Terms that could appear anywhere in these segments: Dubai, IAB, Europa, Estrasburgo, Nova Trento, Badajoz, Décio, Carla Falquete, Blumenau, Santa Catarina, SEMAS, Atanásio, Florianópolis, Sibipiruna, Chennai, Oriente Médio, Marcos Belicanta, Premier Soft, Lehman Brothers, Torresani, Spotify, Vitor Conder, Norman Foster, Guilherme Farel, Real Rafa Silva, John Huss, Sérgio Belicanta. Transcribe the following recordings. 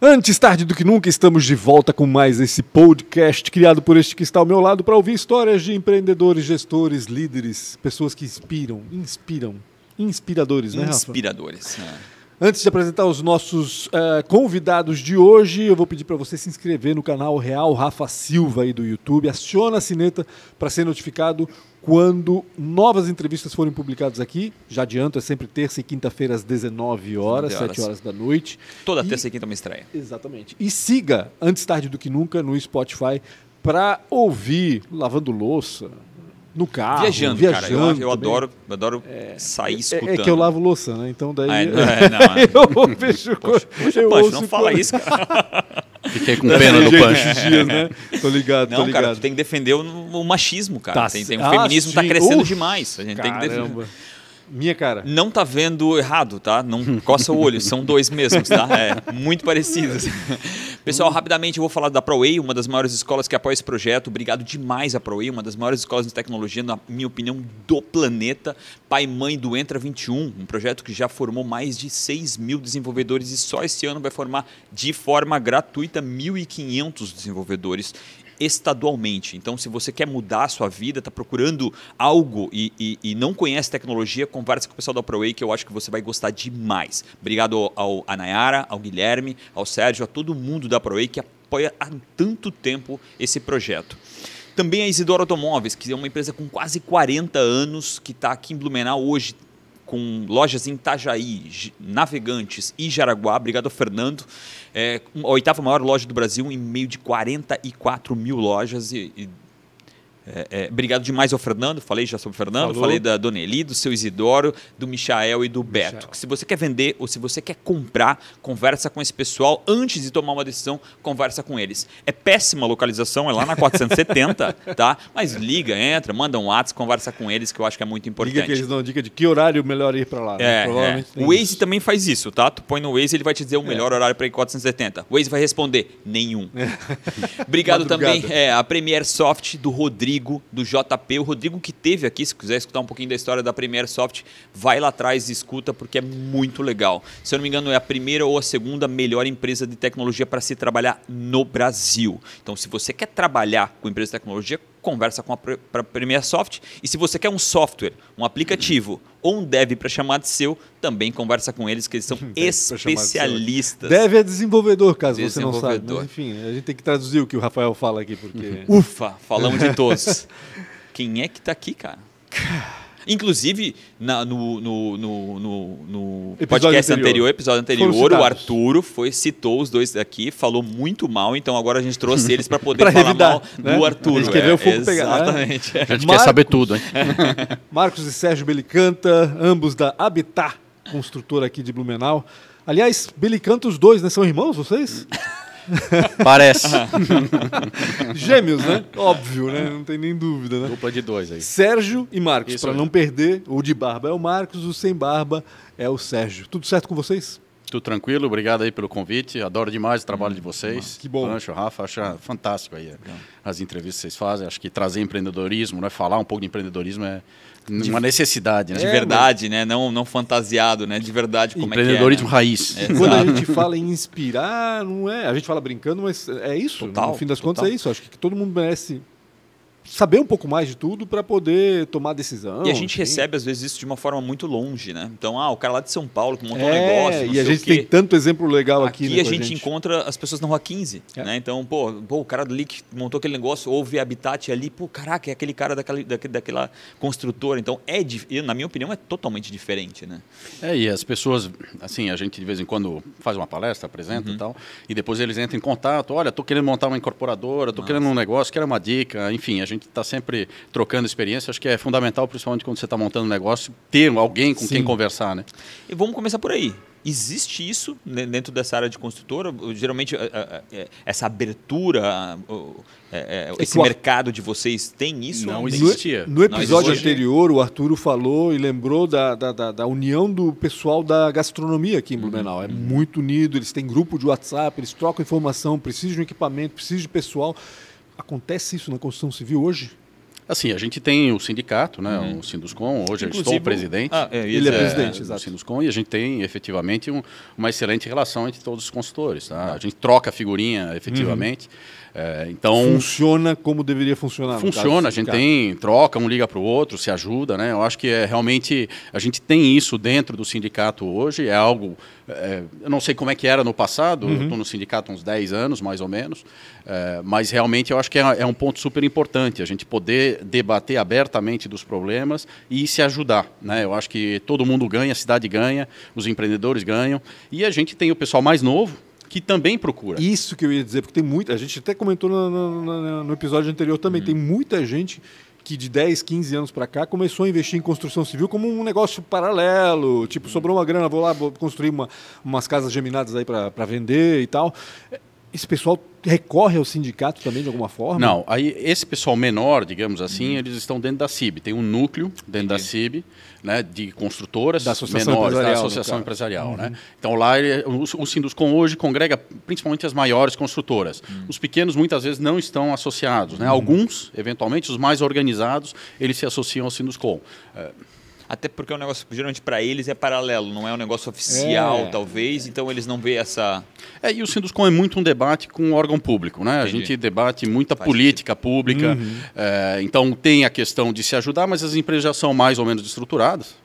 Antes tarde do que nunca, estamos de volta com mais esse podcast criado por este que está ao meu lado para ouvir histórias de empreendedores, gestores, líderes, pessoas que inspiram, inspiradores, né, Rafa? Inspiradores, né? Antes de apresentar os nossos convidados de hoje, eu vou pedir para você se inscrever no canal Real Rafa Silva aí do YouTube. Aciona a sineta para ser notificado quando novas entrevistas forem publicadas aqui. Já adianto, é sempre terça e quinta-feira às 19h, 7 horas da noite. Toda terça e quinta uma estreia. Exatamente. E siga Antes Tarde do Que Nunca no Spotify para ouvir lavando louça, no carro, viajando, cara. Eu adoro sair escutando. É que eu lavo louça, né? Então daí eu vejo coisa. Poxa, Pancho, não fala isso, cara. Fiquei com pena do Pancho. Dias, né? Tô ligado, não, tô ligado. Cara, tu tem que defender o machismo, cara. Tá, tem, o feminismo tá crescendo demais. A gente tem que defender. Minha cara. Não tá vendo errado, tá? Não coça o olho, são dois mesmos, tá? É, muito parecidos. Pessoal, rapidamente eu vou falar da ProWay, uma das maiores escolas que apoia esse projeto. Obrigado demais à ProWay, uma das maiores escolas de tecnologia, na minha opinião, do planeta. Pai e mãe do Entra 21, um projeto que já formou mais de 6 mil desenvolvedores e só esse ano vai formar de forma gratuita 1.500 desenvolvedores estadualmente. Então, se você quer mudar a sua vida, está procurando algo e não conhece tecnologia, conversa com o pessoal da ProWay, que eu acho que você vai gostar demais. Obrigado à Nayara, ao Guilherme, ao Sérgio, a todo mundo da ProWay que apoia há tanto tempo esse projeto. Também a Isidora Automóveis, que é uma empresa com quase 40 anos, que está aqui em Blumenau hoje, com lojas em Itajaí, Navegantes e Jaraguá. Obrigado ao Fernando. É a 8ª maior loja do Brasil em meio de 44 mil lojas. Obrigado demais ao Fernando. Falei já sobre o Fernando. Falou. Falei da Dona Eli, do seu Isidoro, do Michael e do Beto. Se você quer vender ou se você quer comprar, conversa com esse pessoal. Antes de tomar uma decisão, conversa com eles. É péssima a localização, é lá na 470, tá? Mas liga, entra, manda um WhatsApp, conversa com eles, que eu acho que é muito importante. Liga que eles dão dica de que horário melhor ir para lá. Né? Provavelmente o Waze também faz isso, tá? Tu põe no Waze, ele vai te dizer o melhor horário para ir 470. O Waze vai responder, nenhum. Obrigado também a Premier Soft do Rodrigo, do JP, o Rodrigo que teve aqui. Se quiser escutar um pouquinho da história da Premier Soft, vai lá atrás e escuta, porque é muito legal. Se eu não me engano, é a primeira ou a segunda melhor empresa de tecnologia para se trabalhar no Brasil. Então, se você quer trabalhar com empresa de tecnologia, conversa com a Premier Soft. E se você quer um software, um aplicativo ou um dev para chamar de seu, também conversa com eles, que eles são especialistas. Dev é desenvolvedor, caso você não sabe. Mas, enfim, a gente tem que traduzir o que o Rafael fala aqui, porque... Ufa, falamos de todos. Quem é que está aqui, cara? Inclusive, no podcast episódio anterior, o Arturo citou os dois aqui, falou muito mal, então agora a gente trouxe eles para poder falar revidar, mal do Arturo. A gente quer ver o fogo pegar. Exatamente. Né? A gente quer saber tudo, hein? Marcos e Sérgio Belicanta, ambos da Habitat, construtora aqui de Blumenau. Aliás, Belicanta os dois, né? São irmãos vocês? Parece. Gêmeos, né? Óbvio, né? Não tem nem dúvida, né? Dupla de dois aí. Sérgio e Marcos, para não perder, o de barba é o Marcos, o sem barba é o Sérgio. Tudo certo com vocês? Tudo tranquilo, obrigado aí pelo convite. Adoro demais o trabalho de vocês. Que bom. Pancho, Rafa, acho fantástico aí as entrevistas que vocês fazem. Acho que trazer empreendedorismo, né? Falar um pouco de empreendedorismo é uma necessidade, né? De verdade, né? Não fantasiado, né? De verdade, como é que é. Empreendedorismo raiz. É, quando a gente fala em inspirar, não é? A gente fala brincando, mas é isso. Total, no fim das contas é isso. Acho que todo mundo merece saber um pouco mais de tudo para poder tomar decisão. E a gente recebe, às vezes, isso de uma forma muito longe, né? Então, o cara lá de São Paulo que montou um negócio, não sei o quê. E a gente tem tanto exemplo legal aqui, né? Aqui a gente encontra as pessoas na Rua 15, né? Então, o cara ali que montou aquele negócio, houve Habitat ali, caraca, é aquele cara daquela construtora. Então, na minha opinião, é totalmente diferente, né? E as pessoas, assim, a gente de vez em quando faz uma palestra, apresenta e tal, e depois eles entram em contato, olha, tô querendo montar uma incorporadora, tô querendo um negócio, quero uma dica, enfim, a gente está sempre trocando experiência. Acho que é fundamental, principalmente quando você está montando um negócio, ter alguém com quem conversar, né? E vamos começar por aí. Existe isso dentro dessa área de construtora? Geralmente, essa abertura, esse mercado de vocês tem isso? Não existia. No episódio anterior, o Arturo falou e lembrou da união do pessoal da gastronomia aqui em Blumenau. É muito unido, eles têm grupo de WhatsApp, eles trocam informação, precisam de um equipamento, precisam de pessoal. Acontece isso na construção civil hoje? Assim, a gente tem o sindicato, né, o Sinduscon, hoje inclusive, eu estou o presidente. Ele é presidente, exato. O Sinduscon, e a gente tem efetivamente uma excelente relação entre todos os consultores. Tá? A gente troca figurinha efetivamente. Então, funciona como deveria funcionar. Funciona, a gente tem, troca, um liga para o outro, se ajuda. Né? Eu acho que é realmente a gente tem isso dentro do sindicato hoje, é algo... eu não sei como é que era no passado, eu estou no sindicato há uns 10 anos, mais ou menos, mas realmente eu acho que é um ponto super importante, a gente poder debater abertamente dos problemas e se ajudar. Né? Eu acho que todo mundo ganha, a cidade ganha, os empreendedores ganham, e a gente tem o pessoal mais novo, que também procura. Isso que eu ia dizer, porque tem muita... A gente até comentou no episódio anterior também, tem muita gente... que de 10, 15 anos para cá começou a investir em construção civil como um negócio paralelo, tipo, sobrou uma grana, vou lá, vou construir umas casas geminadas aí para vender e tal. Esse pessoal recorre ao sindicato também de alguma forma? Não, aí esse pessoal menor, digamos assim, eles estão dentro da CIB, tem um núcleo dentro da CIB, né, de construtoras da associação menores, da associação empresarial. Né? Então lá o Sinduscon hoje congrega principalmente as maiores construtoras. Os pequenos muitas vezes não estão associados, né? Alguns, eventualmente, os mais organizados, eles se associam ao Sinduscon. Até porque é um negócio, geralmente para eles é paralelo, não é um negócio oficial, talvez, então eles não vê essa... E o Sinduscon é muito um debate com o órgão público, né? Entendi. A gente debate muita política pública, então tem a questão de se ajudar, mas as empresas já são mais ou menos estruturadas,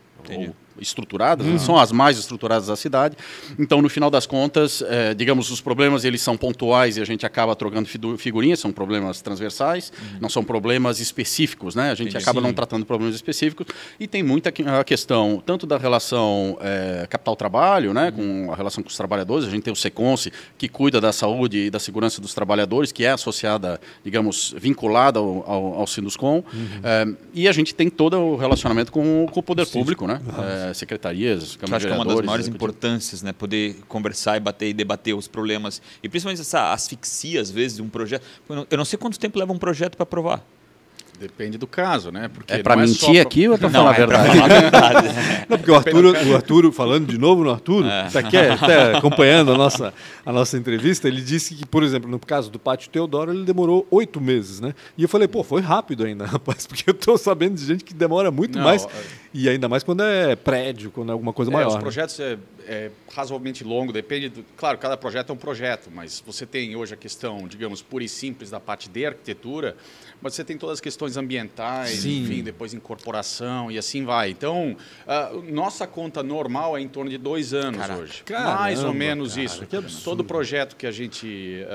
estruturadas, são as mais estruturadas da cidade, então no final das contas, digamos, os problemas eles são pontuais e a gente acaba trocando figurinhas, são problemas transversais, não são problemas específicos, né? A gente acaba não tratando problemas específicos e tem muita a questão tanto da relação capital-trabalho, né? Com a relação com os trabalhadores, a gente tem o Seconci, que cuida da saúde e da segurança dos trabalhadores, que é associada, digamos, vinculada ao Sinduscon, e a gente tem todo o relacionamento com o poder público, né? Secretarias, câmaras de vereadores. Acho que é uma das maiores importâncias, né? Poder conversar e debater os problemas. E principalmente essa asfixia, às vezes, de um projeto. Eu não sei quanto tempo leva um projeto para aprovar. Depende do caso, né? Porque é para mentir aqui ou é para falar a verdade? Não, porque o Arthur, falando de novo no Arthur, está aqui acompanhando a nossa entrevista, ele disse que, por exemplo, no caso do Pátio Teodoro, ele demorou 8 meses, né? E eu falei, pô, foi rápido ainda, rapaz, porque eu estou sabendo de gente que demora muito mais, e ainda mais quando é prédio, quando é alguma coisa maior. Os projetos é razoavelmente longo, depende do... Claro, cada projeto é um projeto, mas você tem hoje a questão, digamos, pura e simples da parte de arquitetura, mas você tem todas as questões ambientais, enfim, depois incorporação e assim vai. Então, nossa conta normal é em torno de 2 anos. Caraca, hoje. Caramba, mais ou menos, cara, isso. Todo projeto que a gente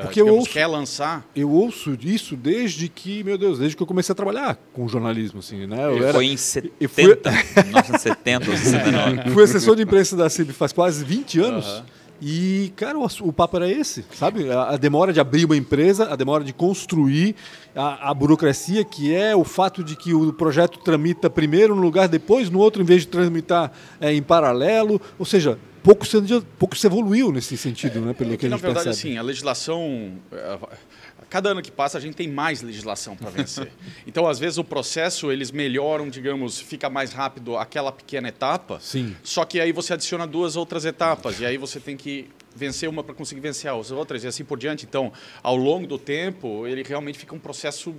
quer lançar... Eu ouço disso desde que, meu Deus, desde que eu comecei a trabalhar com jornalismo. Assim, né? Foi em 70, 1970 ou 69. Fui assessor de imprensa da CIB faz quase 20 anos. E, cara, o papo era esse, sabe? A demora de abrir uma empresa, a demora de construir, a burocracia, que é o fato de que o projeto tramita primeiro num lugar, depois no outro, em vez de tramitar em paralelo. Ou seja, pouco se evoluiu nesse sentido, né? Pelo que a gente percebe. Na verdade, assim, a legislação... Cada ano que passa, a gente tem mais legislação para vencer. Então, às vezes, o processo, eles melhoram, digamos, fica mais rápido aquela pequena etapa. Sim. Só que aí você adiciona 2 outras etapas. E aí você tem que vencer uma para conseguir vencer as outras e assim por diante. Então, ao longo do tempo, ele realmente fica um processo...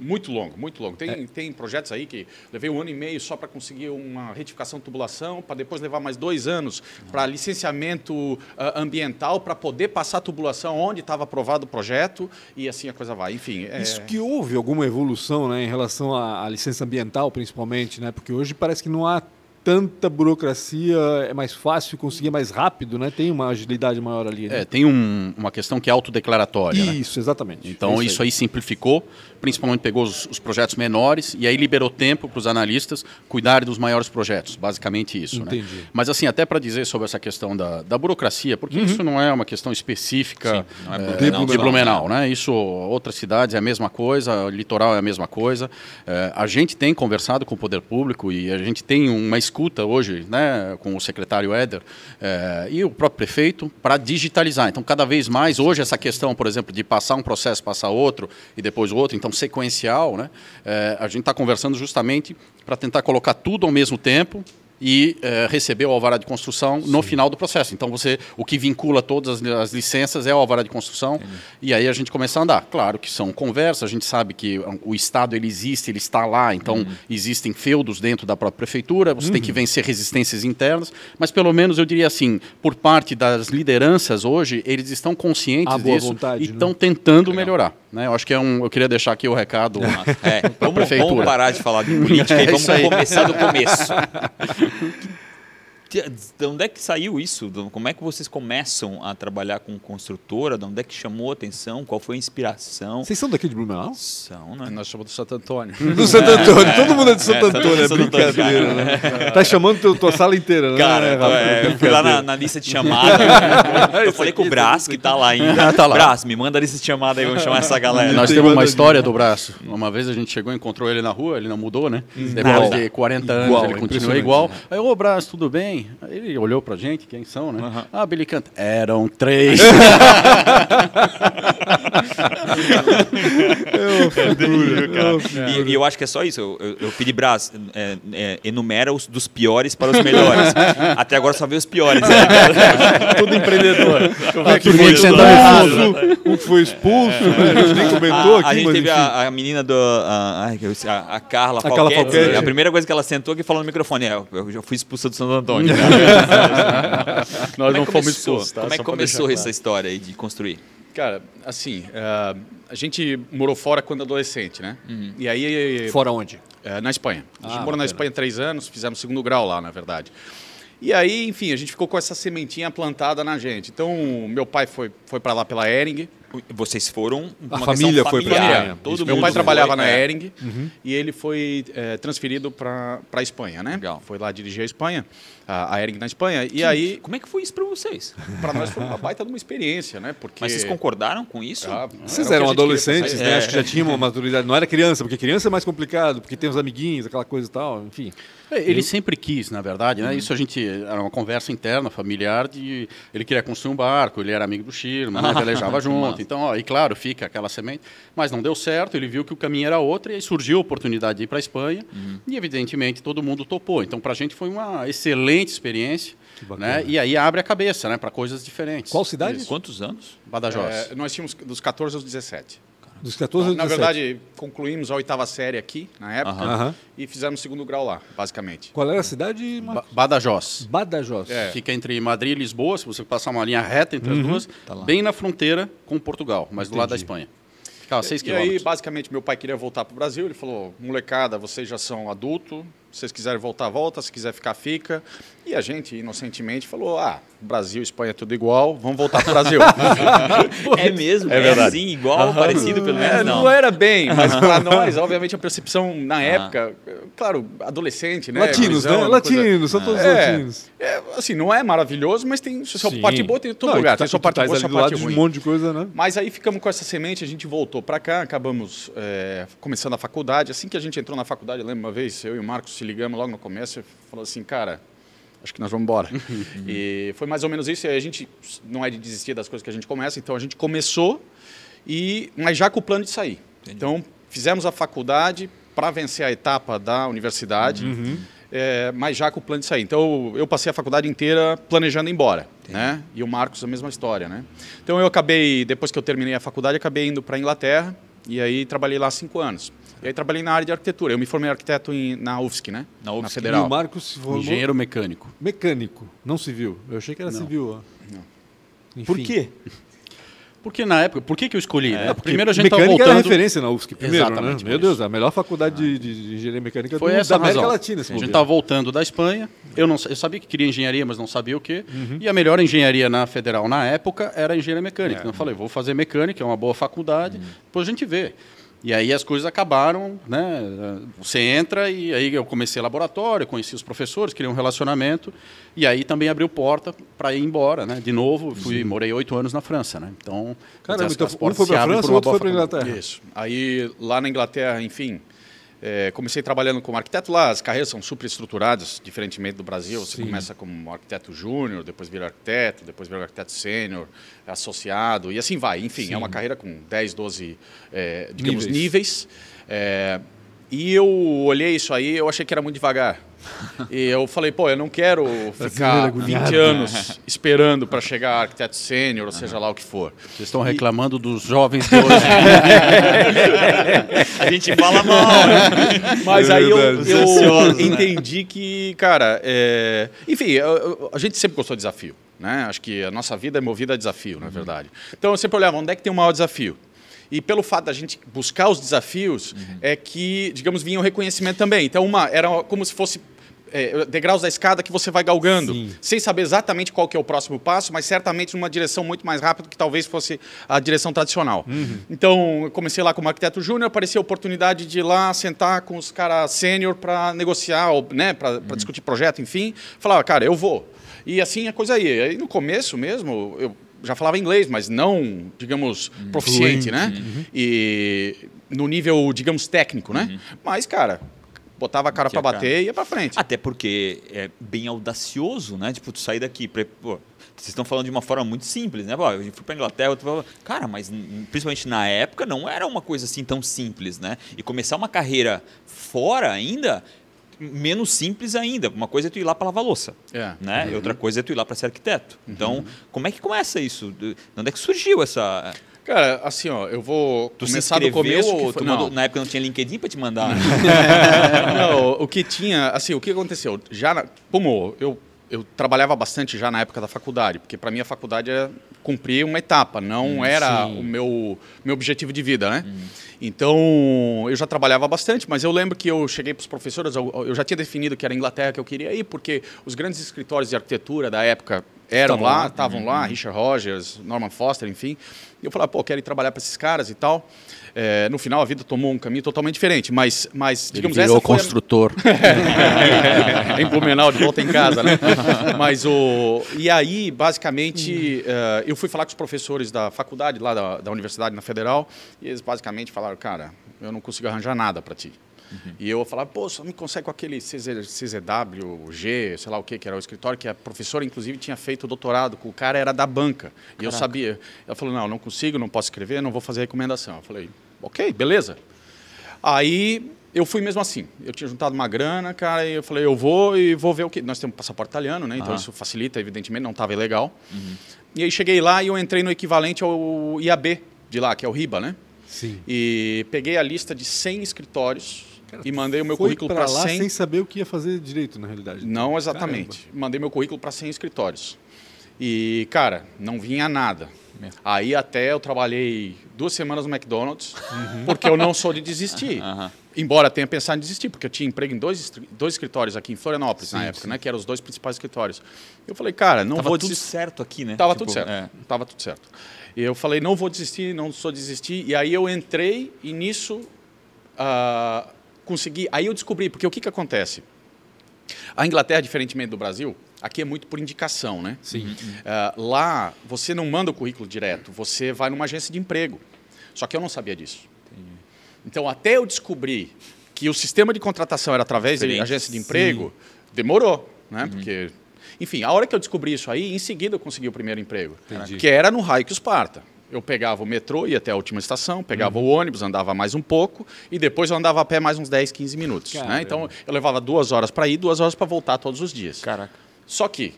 muito longo, muito longo. Tem projetos aí que levei 1 ano e meio só para conseguir uma retificação de tubulação, para depois levar mais 2 anos para licenciamento ambiental, para poder passar a tubulação onde estava aprovado o projeto, e assim a coisa vai. Enfim. Isso que houve alguma evolução, né, em relação à licença ambiental, principalmente, né? Porque hoje parece que não há tanta burocracia, é mais fácil conseguir, mais rápido, né? Tem uma agilidade maior ali. Né? Tem uma questão que é autodeclaratória. Isso, né? Exatamente. Então isso aí simplificou, principalmente pegou os projetos menores e aí liberou tempo para os analistas cuidarem dos maiores projetos, basicamente isso. Né? Mas assim, até para dizer sobre essa questão da burocracia, porque isso não é uma questão específica de Blumenau. Né? Isso, outras cidades é a mesma coisa, o litoral é a mesma coisa. A gente tem conversado com o poder público e a gente tem uma escuta hoje, né, com o secretário Éder e o próprio prefeito para digitalizar. Então, cada vez mais, hoje, essa questão, por exemplo, de passar um processo, passar outro e depois outro, então sequencial, né, a gente está conversando justamente para tentar colocar tudo ao mesmo tempo e recebeu o alvará de construção no final do processo. Então, você, o que vincula todas as licenças é o alvará de construção. Entendi. E aí a gente começa a andar. Claro que são conversas, a gente sabe que o Estado ele existe, ele está lá, então existem feudos dentro da própria prefeitura, você tem que vencer resistências internas, mas pelo menos eu diria assim, por parte das lideranças hoje, eles estão conscientes disso vontade, e estão tentando melhorar. Né? Eu acho que é eu queria deixar aqui o recado para a prefeitura. Vamos parar de falar de política e vamos começar do começo. De onde é que saiu isso? Como é que vocês começam a trabalhar com construtora? De onde é que chamou a atenção? Qual foi a inspiração? Vocês são daqui de Blumenau? São, né? Nós chamamos do Santo Antônio. Do Santo Antônio. Todo mundo é de Santo Antônio. É brincadeira, né? Tá chamando tua sala inteira, né? Cara, eu fui lá na lista de chamada. Eu falei com o Brás, que tá lá ainda. Tá lá. Brás, me manda a lista de chamada aí, vamos chamar essa galera. Nós temos uma história do Brás. Uma vez a gente chegou, encontrou ele na rua, ele não mudou, né? Depois de 40 anos ele continua igual. Aí, ô Brás, tudo bem? Ele olhou pra gente, quem são, né? Uhum. Ah, Belicanta. Eram 3. E eu acho que é só isso. Eu pedi Brás, enumera os dos piores para os melhores. Até agora só veio os piores. Todo empreendedor. Um foi expulso, a gente nem comentou aqui. A gente teve a menina a Carla Falquete. A primeira coisa que ela sentou aqui falou no microfone: eu já fui expulso do Santo Antônio. Nós não fomos expulsos. Como é que começou essa história aí de construir? Cara, assim, a gente morou fora quando adolescente, né? Uhum. E aí, fora onde? Na Espanha. A gente morou na Espanha 3 anos, fizemos 2º grau lá, na verdade. E aí, enfim, a gente ficou com essa sementinha plantada na gente. Então, meu pai foi para lá pela Hering. Vocês foram... A família foi para lá. Meu pai trabalhava na Hering e ele foi transferido para a Espanha, né? Legal. Foi lá dirigir a Espanha, a Hering na Espanha. E aí... Como é que foi isso para vocês? Para nós foi uma baita de uma experiência, né? Porque... Mas vocês concordaram com isso? Vocês eram adolescentes, né? Acho que já tinham uma maturidade. Não era criança, porque criança é mais complicado, porque tem os amiguinhos, aquela coisa e tal, enfim. Ele sempre quis, na verdade, né? Isso a gente... Era uma conversa interna, familiar, de... Ele queria construir um barco, ele era amigo do Schirmer, né? Velejava junto. Então, ó, e claro, fica aquela semente, mas não deu certo, ele viu que o caminho era outro e aí surgiu a oportunidade de ir para a Espanha e, evidentemente, todo mundo topou. Então, para a gente foi uma excelente experiência, né? E aí abre a cabeça, né, para coisas diferentes. Qual cidade? Isso. Quantos anos? Badajoz. Nós tínhamos dos 14 aos 17. Dos 14 aos 17. Na verdade, concluímos a 8ª série aqui, na época, e fizemos 2º grau lá, basicamente. Qual era a cidade, Marcos? Badajoz. Badajoz. É. Fica entre Madrid e Lisboa, se você passar uma linha reta entre as duas, tá bem na fronteira com Portugal, mas do lado da Espanha. Ficava 6 km. E aí, basicamente, meu pai queria voltar para o Brasil, ele falou, molecada, vocês já são adulto, se vocês quiserem voltar, volta, se quiser ficar, fica. E a gente, inocentemente, falou, Brasil, Espanha é tudo igual, vamos voltar para o Brasil. É mesmo? É verdade. Assim, igual, parecido, pelo menos não. Não era bem, mas para nós, obviamente, a percepção na época, claro, adolescente, né? Latinos, né? Latinos, são todos latinos. Assim, não é maravilhoso, mas tem sua parte boa, tem todo lugar. Tem sua parte boa, sua parte ruim. Um monte de coisa, né? Mas aí ficamos com essa semente, a gente voltou para cá, acabamos começando a faculdade. Assim que a gente entrou na faculdade, eu lembro uma vez, eu e o Marcos se ligamos logo no começo e falou assim, cara, acho que nós vamos embora. E foi mais ou menos isso. E a gente não é de desistir das coisas que a gente começa, então a gente começou, mas já com o plano de sair. Entendi. Então fizemos a faculdade para vencer a etapa da universidade, mas já com o plano de sair. Então eu passei a faculdade inteira planejando ir embora, né? E o Marcos a mesma história, né? Então eu acabei, depois que eu terminei a faculdade, acabei indo para a Inglaterra e aí trabalhei lá 5 anos. E aí trabalhei na área de arquitetura. Eu me formei arquiteto na UFSC, né? Na UFSC. Na Federal. E o Marcos se formou... Engenheiro mecânico. Mecânico, não civil. Eu achei que era civil. Ó. Não. Enfim. Por quê? Porque na época... Por que eu escolhi? Primeiro a gente estava voltando... Mecânica era referência na UFSC primeiro, exatamente, né? Meu Deus, a melhor faculdade de engenharia mecânica foi essa da América Latina. A gente estava voltando da Espanha. Eu sabia que queria engenharia, mas não sabia o quê. E a melhor engenharia na Federal na época era a engenharia mecânica. Então eu falei, vou fazer mecânica, é uma boa faculdade. Depois a gente vê. E aí as coisas acabaram, né? Você entra e aí eu comecei laboratório, conheci os professores, criei um relacionamento e aí também abriu porta para ir embora, né? De novo, morei 8 anos na França, né? Então, caramba, então um foi para a França, o outro foi para a Inglaterra. Isso. Aí lá na Inglaterra, enfim, comecei trabalhando como arquiteto lá, as carreiras são super estruturadas, diferentemente do Brasil, você começa como arquiteto júnior, depois vira arquiteto, sênior, associado, e assim vai. Enfim, é uma carreira com 10, 12, digamos, níveis. E eu olhei isso aí, eu achei que era muito devagar. E eu falei, pô, eu não quero ficar 20 anos esperando para chegar arquiteto sênior, ou seja lá o que for. Vocês estão reclamando dos jovens de hoje. A gente fala mal. Né? Mas aí eu entendi que, cara, enfim, a gente sempre gostou de desafio. Né? Acho que a nossa vida é movida a desafio, na verdade. Então eu sempre olhava, onde é que tem o maior desafio? E pelo fato da gente buscar os desafios, é que, digamos, vinha o reconhecimento também. Então, era como se fosse degraus da escada que você vai galgando, sim, sem saber exatamente qual que é o próximo passo, mas certamente numa direção muito mais rápida que talvez fosse a direção tradicional. Então, eu comecei lá como arquiteto júnior, apareceu a oportunidade de ir lá sentar com os caras sênior para negociar, né, para discutir projeto, enfim. Falava, cara, eu vou. E assim a coisa ia. Aí, no começo mesmo, eu já falava inglês, mas não, digamos, proficiente, né? E no nível, digamos, técnico, né? Mas, cara, botava a cara para bater e ia para frente. Até porque é bem audacioso, né? Tipo, tu sair daqui... Pô, vocês estão falando de uma forma muito simples, né? Pô, eu fui para Inglaterra, cara, mas principalmente na época não era uma coisa assim tão simples, né? E começar uma carreira fora ainda... menos simples ainda. Uma coisa é tu ir lá para lavar louça, né? E outra coisa é tu ir lá para ser arquiteto. Então, como é que começa isso? De onde é que surgiu essa... Cara, assim, ó, eu vou começar do começo. Que foi... não. Na época não tinha LinkedIn para te mandar. Não, o que tinha... Assim, o que aconteceu? Como eu trabalhava bastante já na época da faculdade, porque para mim a faculdade era cumprir uma etapa, não era o meu objetivo de vida, né? Então, eu já trabalhava bastante, mas eu lembro que eu cheguei para os professores, eu já tinha definido que era a Inglaterra que eu queria ir, porque os grandes escritórios de arquitetura da época eram lá, estavam lá, Richard Rogers, Norman Foster, enfim. E eu falava, pô, quero ir trabalhar para esses caras e tal. É, no final, a vida tomou um caminho totalmente diferente, mas digamos, ele virou construtor. Em Blumenau, de volta em casa, né? E aí, basicamente, eu fui falar com os professores da faculdade, lá da universidade, na Federal, e eles basicamente falaram, cara, eu não consigo arranjar nada para ti. E eu falava, pô, só me consegue com aquele CZW, sei lá o que era o escritório, que a professora, inclusive, tinha feito doutorado, o cara era da banca. Caraca. E eu sabia. Ela falou, não consigo, não posso escrever, não vou fazer recomendação. Eu falei, ok, beleza. Aí eu fui mesmo assim. Eu tinha juntado uma grana, cara, e eu falei, eu vou e vou ver o que. Nós temos um passaporte italiano, né? Então isso facilita, evidentemente, não estava ilegal. E aí cheguei lá e eu entrei no equivalente ao IAB de lá, que é o RIBA, né? Sim. E peguei a lista de 100 escritórios. Cara, e mandei o meu currículo para 100... sem saber o que ia fazer direito, na realidade. Não, exatamente. Caramba. Mandei meu currículo para 100 escritórios. E, cara, não vinha nada. Aí até eu trabalhei 2 semanas no McDonald's, porque eu não sou de desistir. Embora tenha pensado em desistir, porque eu tinha emprego em dois escritórios aqui em Florianópolis, na época, né? Que eram os 2 principais escritórios. Eu falei, cara, não vou desistir. Tava tudo certo aqui, né? Tava tudo certo. Tava tudo certo. E eu falei, não vou desistir, não sou de desistir. E aí eu entrei e nisso... consegui, aí eu descobri, porque o que acontece? A Inglaterra, diferentemente do Brasil, aqui é muito por indicação, né? Sim. Lá, você não manda o currículo direto, você vai numa agência de emprego. Só que eu não sabia disso. Entendi. Então, até eu descobrir que o sistema de contratação era através de agência de emprego, demorou, né? Porque, enfim, a hora que eu descobri isso aí, em seguida eu consegui o primeiro emprego. Entendi. Que era no raio que os parta. Eu pegava o metrô, ia até a última estação, pegava o ônibus, andava mais um pouco e depois eu andava a pé mais uns 10, 15 minutos. Né? Então, eu levava 2 horas para ir, 2 horas para voltar todos os dias. Caraca. Só que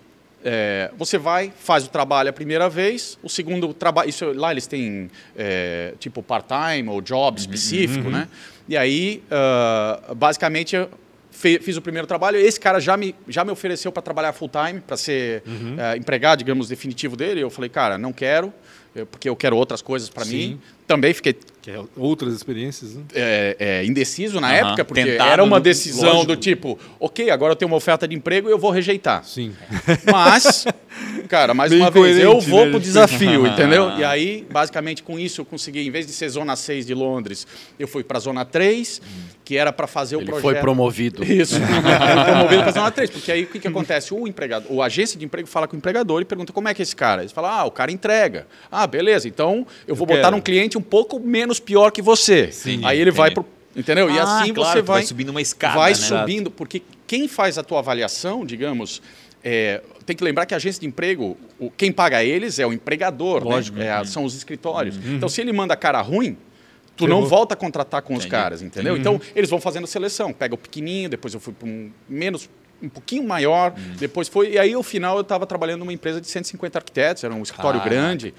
você vai, faz o trabalho a primeira vez, o segundo trabalho... Isso, lá eles têm tipo part-time ou job específico, né? E aí, basicamente... Fiz o primeiro trabalho, esse cara já me ofereceu para trabalhar full-time, para ser empregado, digamos, definitivo dele. Eu falei, cara, não quero, porque eu quero outras coisas para mim. Também fiquei... Outras experiências, né? Indeciso na época, porque era uma decisão do tipo, ok, agora eu tenho uma oferta de emprego e eu vou rejeitar. Sim. Mas, cara, mais uma vez, eu vou pro desafio, entendeu? E aí, basicamente, com isso eu consegui, em vez de ser Zona 6 de Londres, eu fui para Zona 3, que era para fazer o projeto. Ele foi promovido. Isso. Foi promovido para Zona 3, porque aí o que acontece? O empregador, a agência de emprego fala com o empregador e pergunta como é que é esse cara. Eles falam, o cara entrega. Ah, beleza, então eu vou botar um cliente um pouco menos pior que você. Sim, aí ele vai pro... Entendeu? E assim claro, você vai subindo uma escada. Vai subindo, porque quem faz a tua avaliação, digamos... tem que lembrar que a agência de emprego, quem paga eles é o empregador. Lógico, né? São os escritórios. Então, se ele manda cara ruim... Tu não volta a contratar com os caras, entendeu? Então, eles vão fazendo a seleção. Pega o pequenininho, depois eu fui para um menos... um pouquinho maior, depois foi... E aí, ao final, eu estava trabalhando numa empresa de 150 arquitetos, era um escritório grande.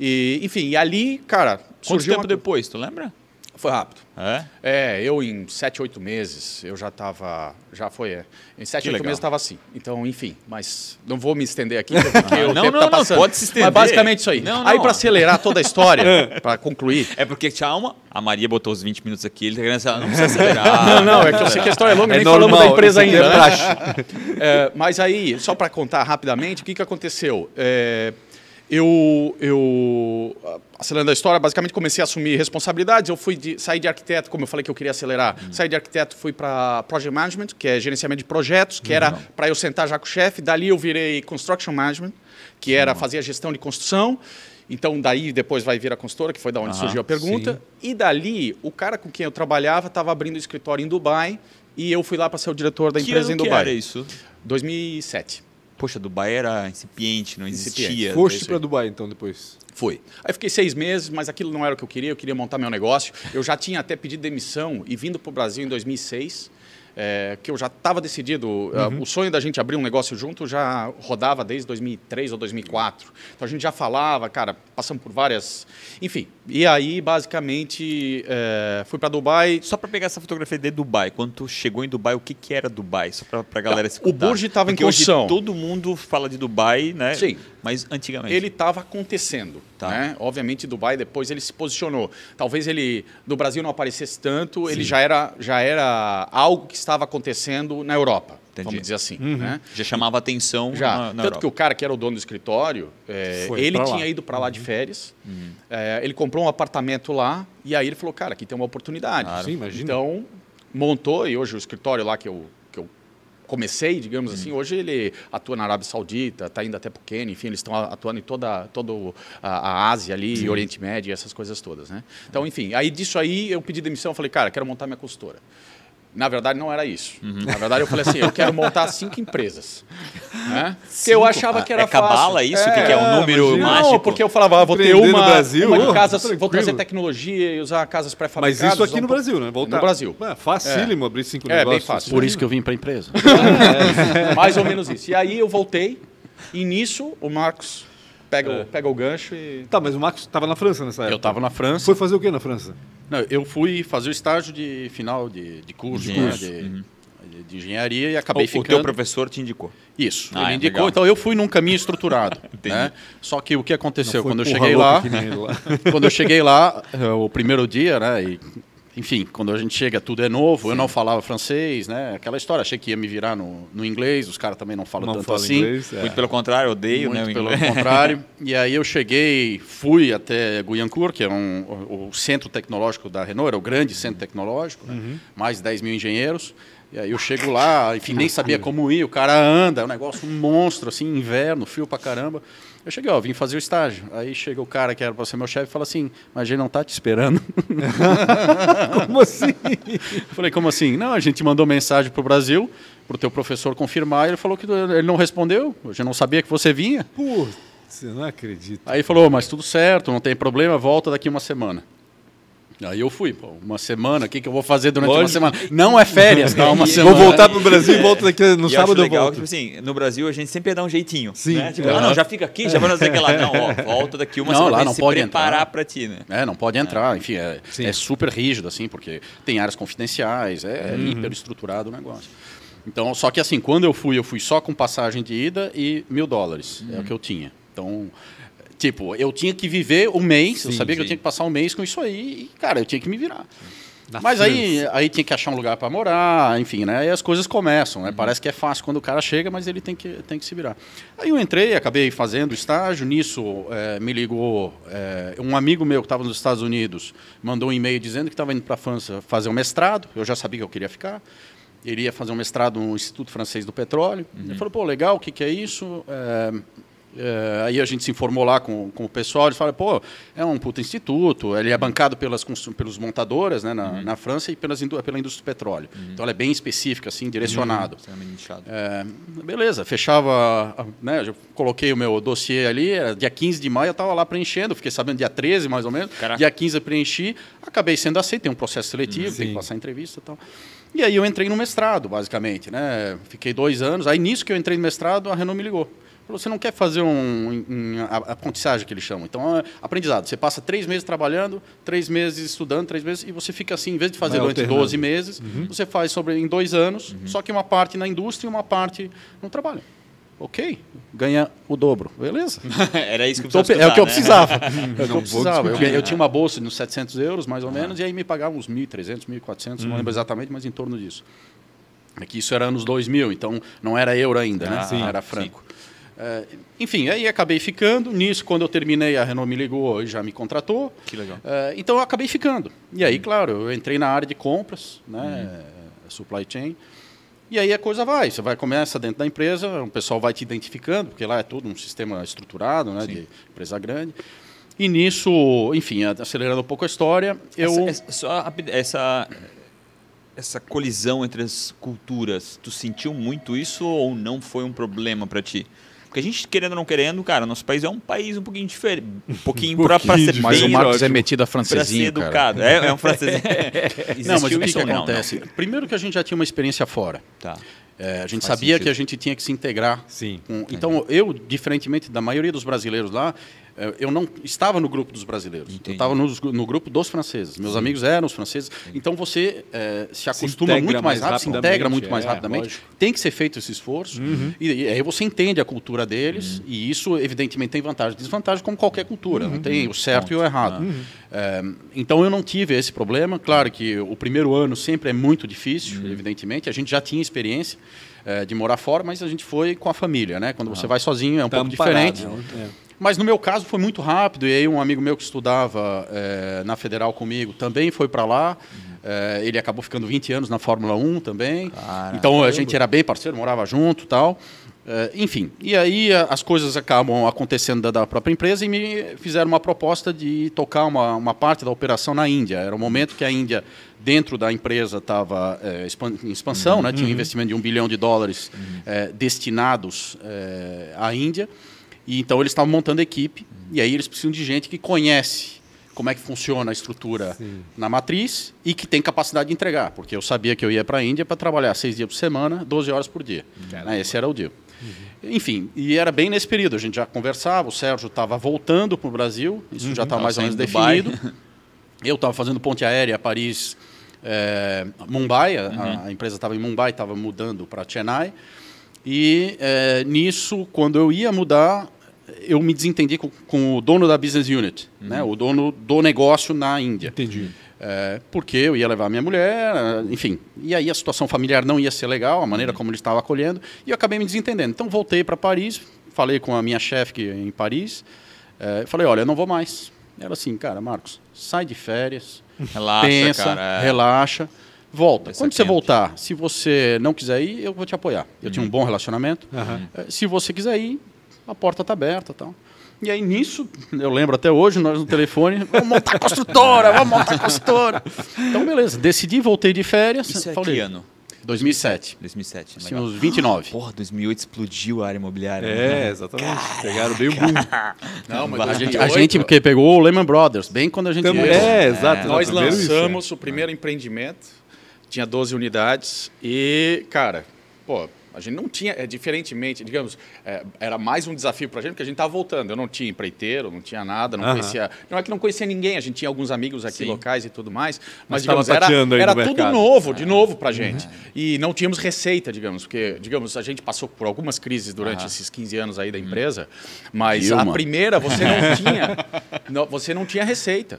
E, enfim, e ali, cara... Quanto tempo depois, tu lembra? Foi rápido. É? É, eu em 7, 8 meses, eu já estava... Já foi, Em 7, 8 meses estava assim. Então, enfim, mas não vou me estender aqui, porque o tempo tá passando. Não, pode se estender. Mas basicamente isso aí. Aí, para acelerar toda a história, para concluir... É porque tinha uma... A Maria botou os 20 minutos aqui, ele tá querendo... Não precisa acelerar. Não, é que eu sei que a história é longa, nem falamos da empresa ainda. É, mas aí, só para contar rapidamente, o que aconteceu? É... Eu, acelerando a história, basicamente comecei a assumir responsabilidades. Eu fui saí de arquiteto, como eu falei que eu queria acelerar. Saí de arquiteto, fui para Project Management, que é gerenciamento de projetos, que era para eu sentar já com o chefe. Dali eu virei Construction Management, que era fazer a gestão de construção. Então, daí depois vai vir a consultora, que foi da onde surgiu a pergunta. E dali, o cara com quem eu trabalhava estava abrindo um escritório em Dubai e eu fui lá para ser o diretor da empresa em Dubai. Que era isso? 2007. Poxa, Dubai era incipiente, não existia. Foste para Dubai, então, depois? Fui. Aí fiquei 6 meses, mas aquilo não era o que eu queria montar meu negócio. Eu já tinha até pedido demissão e vindo para o Brasil em 2006, que eu já estava decidido. O sonho da gente abrir um negócio junto já rodava desde 2003 ou 2004. Então, a gente já falava, cara, passamos por várias... Enfim, e aí, basicamente, fui para Dubai... Só para pegar essa fotografia de Dubai, quando tu chegou em Dubai, o que, que era Dubai? Só para a galera se contar. O Burj estava em construção. Hoje todo mundo fala de Dubai, né? Sim. Mas antigamente... Ele estava acontecendo. Tá. Né? Obviamente, Dubai, depois ele se posicionou. Talvez ele, no Brasil, não aparecesse tanto. Sim. Ele já era algo que estava acontecendo na Europa, vamos dizer assim. Né? Já chamava atenção na Europa. Tanto que o cara que era o dono do escritório, ele tinha ido para lá de férias, ele comprou um apartamento lá e aí ele falou, cara, aqui tem uma oportunidade. Claro. Sim, imagina. Então, montou e hoje o escritório lá que eu comecei, digamos assim, hoje ele atua na Arábia Saudita, está indo até para o Quênia, enfim, eles estão atuando em toda a Ásia ali, e Oriente Médio, essas coisas todas. Né? Então, enfim, aí disso aí eu pedi demissão, falei, cara, quero montar minha consultora. Na verdade, não era isso. Na verdade, eu falei assim, eu quero montar 5 empresas. Né? Porque eu achava que era fácil. Cabala isso? O que é um número mágico? Não, porque eu falava, vou ter uma de casas, vou trazer tecnologia e usar casas pré-fabricadas. Mas isso aqui no Brasil, né? Voltar. No Brasil. Facílimo abrir 5 negócios. Bem fácil. Por isso que eu vim para a empresa. Mais ou menos isso. E aí eu voltei e nisso o Marcos pega o gancho e... Tá, mas o Marcos estava na França nessa época. Eu estava na França. Foi fazer o que na França? Não, eu fui fazer o estágio de final de curso, de engenharia e acabei ficando. O teu professor te indicou? Isso, ele indicou. Legal. Então, eu fui num caminho estruturado. Né? Só que o que aconteceu? Quando eu cheguei lá, o primeiro dia, né? Enfim, quando a gente chega, tudo é novo. Sim. Eu não falava francês, né? Aquela história, achei que ia me virar no inglês. Os caras também não falam tanto assim. Inglês, muito pelo contrário, odeio, né? Muito pelo contrário. E aí eu cheguei, fui até Guyancourt, que é o centro tecnológico da Renault, era o grande centro tecnológico, né? Mais de 10 mil engenheiros. E aí eu chego lá, enfim, nem sabia como ir. O cara anda, é um negócio um monstro, assim, inverno, frio pra caramba. Eu cheguei, ó, vim fazer o estágio. Aí chega o cara que era para ser meu chefe e fala assim, mas ele não tá te esperando. Como assim? Eu falei, como assim? Não, a gente mandou mensagem pro Brasil, pro teu professor confirmar, e ele falou que ele não respondeu, a gente não sabia que você vinha. Putz, eu não acredito. Aí falou, mas tudo certo, não tem problema, volta daqui uma semana. Aí eu fui, pô, uma semana, o que eu vou fazer durante uma semana? Não é férias, tá? Uma semana. Vou voltar pro Brasil e volto daqui no sábado eu volto. Tipo assim, no Brasil a gente sempre ia dar um jeitinho. Sim. Né? Tipo, não, já fica aqui, já vai fazer aquela... Não, ó, volta daqui uma semana, não se pode preparar para ti, né? Não pode entrar, enfim, é super rígido, assim, porque tem áreas confidenciais, hiperestruturado o negócio. Então, só que assim, quando eu fui só com passagem de ida e $1.000, é o que eu tinha. Então... Tipo, eu tinha que viver um mês, eu sabia que eu tinha que passar um mês com isso aí, e, cara, eu tinha que me virar. Mas aí tinha que achar um lugar para morar, enfim, né? Aí as coisas começam, né? Parece que é fácil quando o cara chega, mas ele tem que se virar. Aí eu entrei, acabei fazendo estágio, nisso me ligou um amigo meu que estava nos Estados Unidos, mandou um e-mail dizendo que estava indo para a França fazer um mestrado, eu já sabia que eu queria ficar. Ele ia fazer um mestrado no Instituto Francês do Petróleo. Ele falou, pô, legal, o que é isso? aí a gente se informou lá com o pessoal, eles falaram, pô, é um puta instituto, ele é bancado pelos montadoras, né, na França, e pela indústria do petróleo. Então ela é bem específica, assim, direcionado. Beleza, fechava, né, eu coloquei o meu dossiê ali, era dia 15 de maio eu estava lá preenchendo, fiquei sabendo dia 13 mais ou menos. Caraca. Dia 15 eu preenchi, acabei sendo aceito, tem um processo seletivo, tem que passar entrevista e tal. E aí eu entrei no mestrado, basicamente, né? Fiquei 2 anos. Aí, nisso que eu entrei no mestrado, a Renault me ligou. Falou, você não quer fazer a aprendizagem, que eles chamam. Então, aprendizado. Você passa 3 meses trabalhando, 3 meses estudando, 3 meses... E você fica assim, em vez de fazer durante 12 meses, você faz em 2 anos, só que uma parte na indústria e uma parte no trabalho. Ok, ganha o dobro, beleza? Era isso que eu precisava. É o que eu precisava. Eu tinha uma bolsa de uns 700 euros, mais ou menos, e aí me pagavam uns 1.300, 1.400, não lembro exatamente, mas em torno disso. É que isso era anos 2000, então não era euro ainda, né? Sim, era franco. Enfim, aí acabei ficando. Nisso, quando eu terminei, a Renault me ligou e já me contratou. Que legal. Então eu acabei ficando. E aí, claro, eu entrei na área de compras, né? Supply chain. E aí a coisa vai, você vai começa dentro da empresa, o pessoal vai te identificando, porque lá é todo um sistema estruturado, né, de empresa grande. E nisso, enfim, acelerando um pouco a história, Essa colisão entre as culturas, tu sentiu muito isso ou não foi um problema para ti? Porque a gente, querendo ou não querendo, cara, nosso país é um país um pouquinho diferente. Um pouquinho para ser bem... Mas o Marcos é metido a francesinho, cara. Para ser educado. É um francesinho. Não, mas o que acontece? Não. Primeiro que a gente já tinha uma experiência fora. Tá. É, a gente sabia que a gente tinha que se integrar. Sim. Então, eu, diferentemente da maioria dos brasileiros lá, eu não estava no grupo dos brasileiros. Entendi. Eu estava no grupo dos franceses. Meus amigos eram os franceses. Entendi. Então, você se acostuma muito mais rápido, se integra muito mais rapidamente. Lógico. Tem que ser feito esse esforço. E aí você entende a cultura deles. E isso, evidentemente, tem vantagem e desvantagem, como qualquer cultura. Não tem o certo e o errado. Então, eu não tive esse problema. Claro que o primeiro ano sempre é muito difícil, evidentemente. A gente já tinha experiência de morar fora, mas a gente foi com a família, né? Quando você vai sozinho é um pouco diferente. Mas no meu caso foi muito rápido, e aí um amigo meu que estudava na Federal comigo também foi para lá, ele acabou ficando 20 anos na Fórmula 1 também, então a gente era bem parceiro, morava junto e tal, enfim. E aí as coisas acabam acontecendo da própria empresa e me fizeram uma proposta de tocar uma parte da operação na Índia. Era o momento que a Índia, dentro da empresa, estava em expansão, né? Tinha um investimento de $1 bilhão destinados à Índia. E então eles estavam montando a equipe, e aí eles precisam de gente que conhece como é que funciona a estrutura na matriz e que tem capacidade de entregar, porque eu sabia que eu ia para a Índia para trabalhar 6 dias por semana, 12 horas por dia. Esse era o deal. Enfim, e era bem nesse período, a gente já conversava, o Sérgio estava voltando para o Brasil, isso já estava mais ou menos definido. Eu estava fazendo ponte aérea Paris, Mumbai, a empresa estava em Mumbai, estava mudando para Chennai. E nisso, quando eu ia mudar, eu me desentendi com o dono da business unit, né? O dono do negócio na Índia. Entendi. Porque eu ia levar minha mulher, enfim. E aí a situação familiar não ia ser legal, a maneira como ele estava acolhendo, e eu acabei me desentendendo. Então voltei para Paris, falei com a minha chefe em Paris, falei, olha, eu não vou mais. Ela assim, cara, Marcos, sai de férias, relaxa, pensa, cara. Relaxa. Volta. Quando você voltar, se você não quiser ir, eu vou te apoiar. Eu tinha um bom relacionamento. Se você quiser ir, a porta está aberta. Tal. E aí, nisso, eu lembro até hoje, nós no telefone, vamos montar a construtora, vamos montar a construtora. Então, beleza. Decidi, voltei de férias. Isso falei, que ano? 2007. 2007. Legal. Tínhamos 29. Porra, 2008 explodiu a área imobiliária. Exatamente. Caraca. Pegaram bem o boom. Não, mas a gente porque pegou o Lehman Brothers, bem quando a gente... Exato. Nós lançamos o primeiro empreendimento. Tinha 12 unidades e, cara, pô, a gente não tinha, diferentemente, digamos, era mais um desafio para a gente, porque a gente estava voltando. Eu não tinha empreiteiro, não tinha nada, não conhecia... Não é que não conhecia ninguém, a gente tinha alguns amigos aqui locais e tudo mais, mas digamos, era tudo novo, de novo para a gente. E não tínhamos receita, digamos, porque, digamos, a gente passou por algumas crises durante esses 15 anos aí da empresa, mas a primeira você não tinha... Não, você não tinha receita,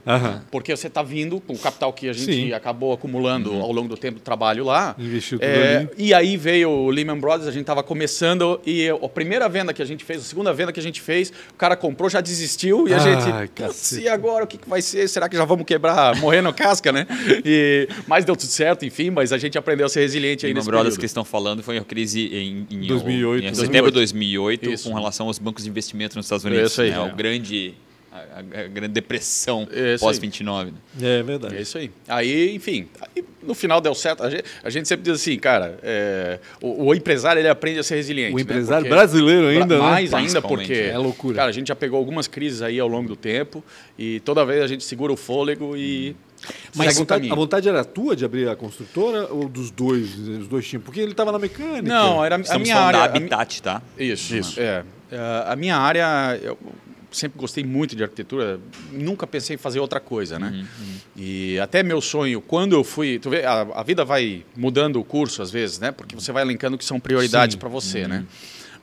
porque você está vindo com o capital que a gente acabou acumulando ao longo do tempo do trabalho lá. Investiu tudo ali. E aí veio o Lehman Brothers, a gente estava começando e a primeira venda que a gente fez, a segunda venda que a gente fez, o cara comprou, já desistiu e a gente, e agora o que vai ser? Será que já vamos quebrar, morrer na casca, né? E, mas deu tudo certo, enfim, mas a gente aprendeu a ser resiliente aí nesse período. Lehman Brothers que estão falando foi a crise em 2008, em setembro de 2008 com relação aos bancos de investimento nos Estados Unidos. Isso aí, é o grande... A grande depressão pós-29. Né? É verdade. É isso aí. Aí, enfim, aí, no final deu certo. A gente sempre diz assim, cara, o empresário ele aprende a ser resiliente. O empresário brasileiro ainda, né? Mais ainda porque... É loucura. Cara, a gente já pegou algumas crises aí ao longo do tempo e toda vez a gente segura o fôlego e... Mas a vontade era tua de abrir a construtora ou dos dois? Os dois tinham? Porque ele estava na mecânica. Não, era a minha área... da Habitat, tá? Isso. É. A minha área... Sempre gostei muito de arquitetura, nunca pensei em fazer outra coisa, né? E até meu sonho, quando eu fui... Tu vê, a vida vai mudando o curso às vezes, né? Porque você vai elencando que são prioridades para você, né?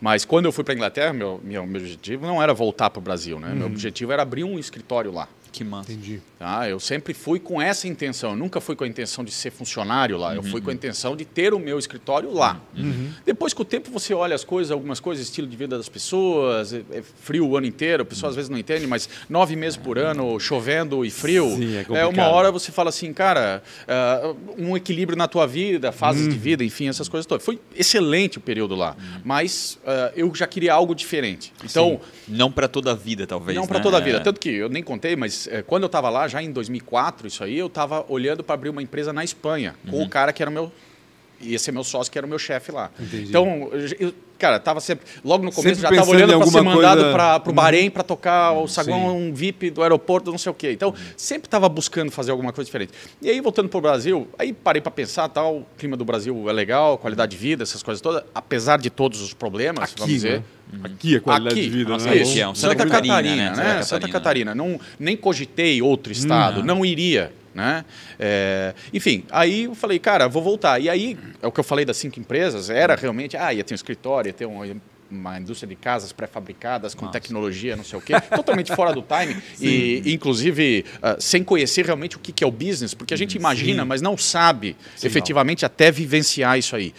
Mas quando eu fui para a Inglaterra, meu objetivo não era voltar para o Brasil, né? Meu objetivo era abrir um escritório lá. Que massa. Entendi. Ah, eu sempre fui com essa intenção. Eu nunca fui com a intenção de ser funcionário lá. Eu fui com a intenção de ter o meu escritório lá. Depois, com o tempo, você olha as coisas, algumas coisas, estilo de vida das pessoas, é frio o ano inteiro, a pessoa às vezes não entende, mas 9 meses por ano, chovendo e frio, sim, é uma hora você fala assim, cara, um equilíbrio na tua vida, fases de vida, enfim, essas coisas todas. Foi excelente o período lá, mas eu já queria algo diferente. Então, não para toda a vida, talvez. Não para toda a vida. Tanto que eu nem contei, mas quando eu estava lá, já em 2004, isso aí, eu estava olhando para abrir uma empresa na Espanha, com o cara que era meu... Ia ser meu sócio, que era o meu chefe lá. Entendi. Então, cara, estava sempre... Logo no começo, já estava olhando para ser mandado para o Bahrein para tocar o saguão VIP do aeroporto, não sei o quê. Então, sempre estava buscando fazer alguma coisa diferente. E aí, voltando para o Brasil, aí parei para pensar, tal, o clima do Brasil é legal, qualidade de vida, essas coisas todas, apesar de todos os problemas, aqui, vamos dizer... Né? Aqui a qualidade de vida, né? Região, Santa Catarina. Não, nem cogitei outro estado, não iria... Né? Enfim, aí eu falei, cara, vou voltar. E aí, é o que eu falei das 5 empresas, era realmente, ia ter um escritório, ia ter uma indústria de casas pré-fabricadas com tecnologia, não sei o quê, totalmente fora do time e, inclusive, sem conhecer realmente o que é o business, porque a gente imagina, mas não sabe efetivamente até vivenciar isso aí.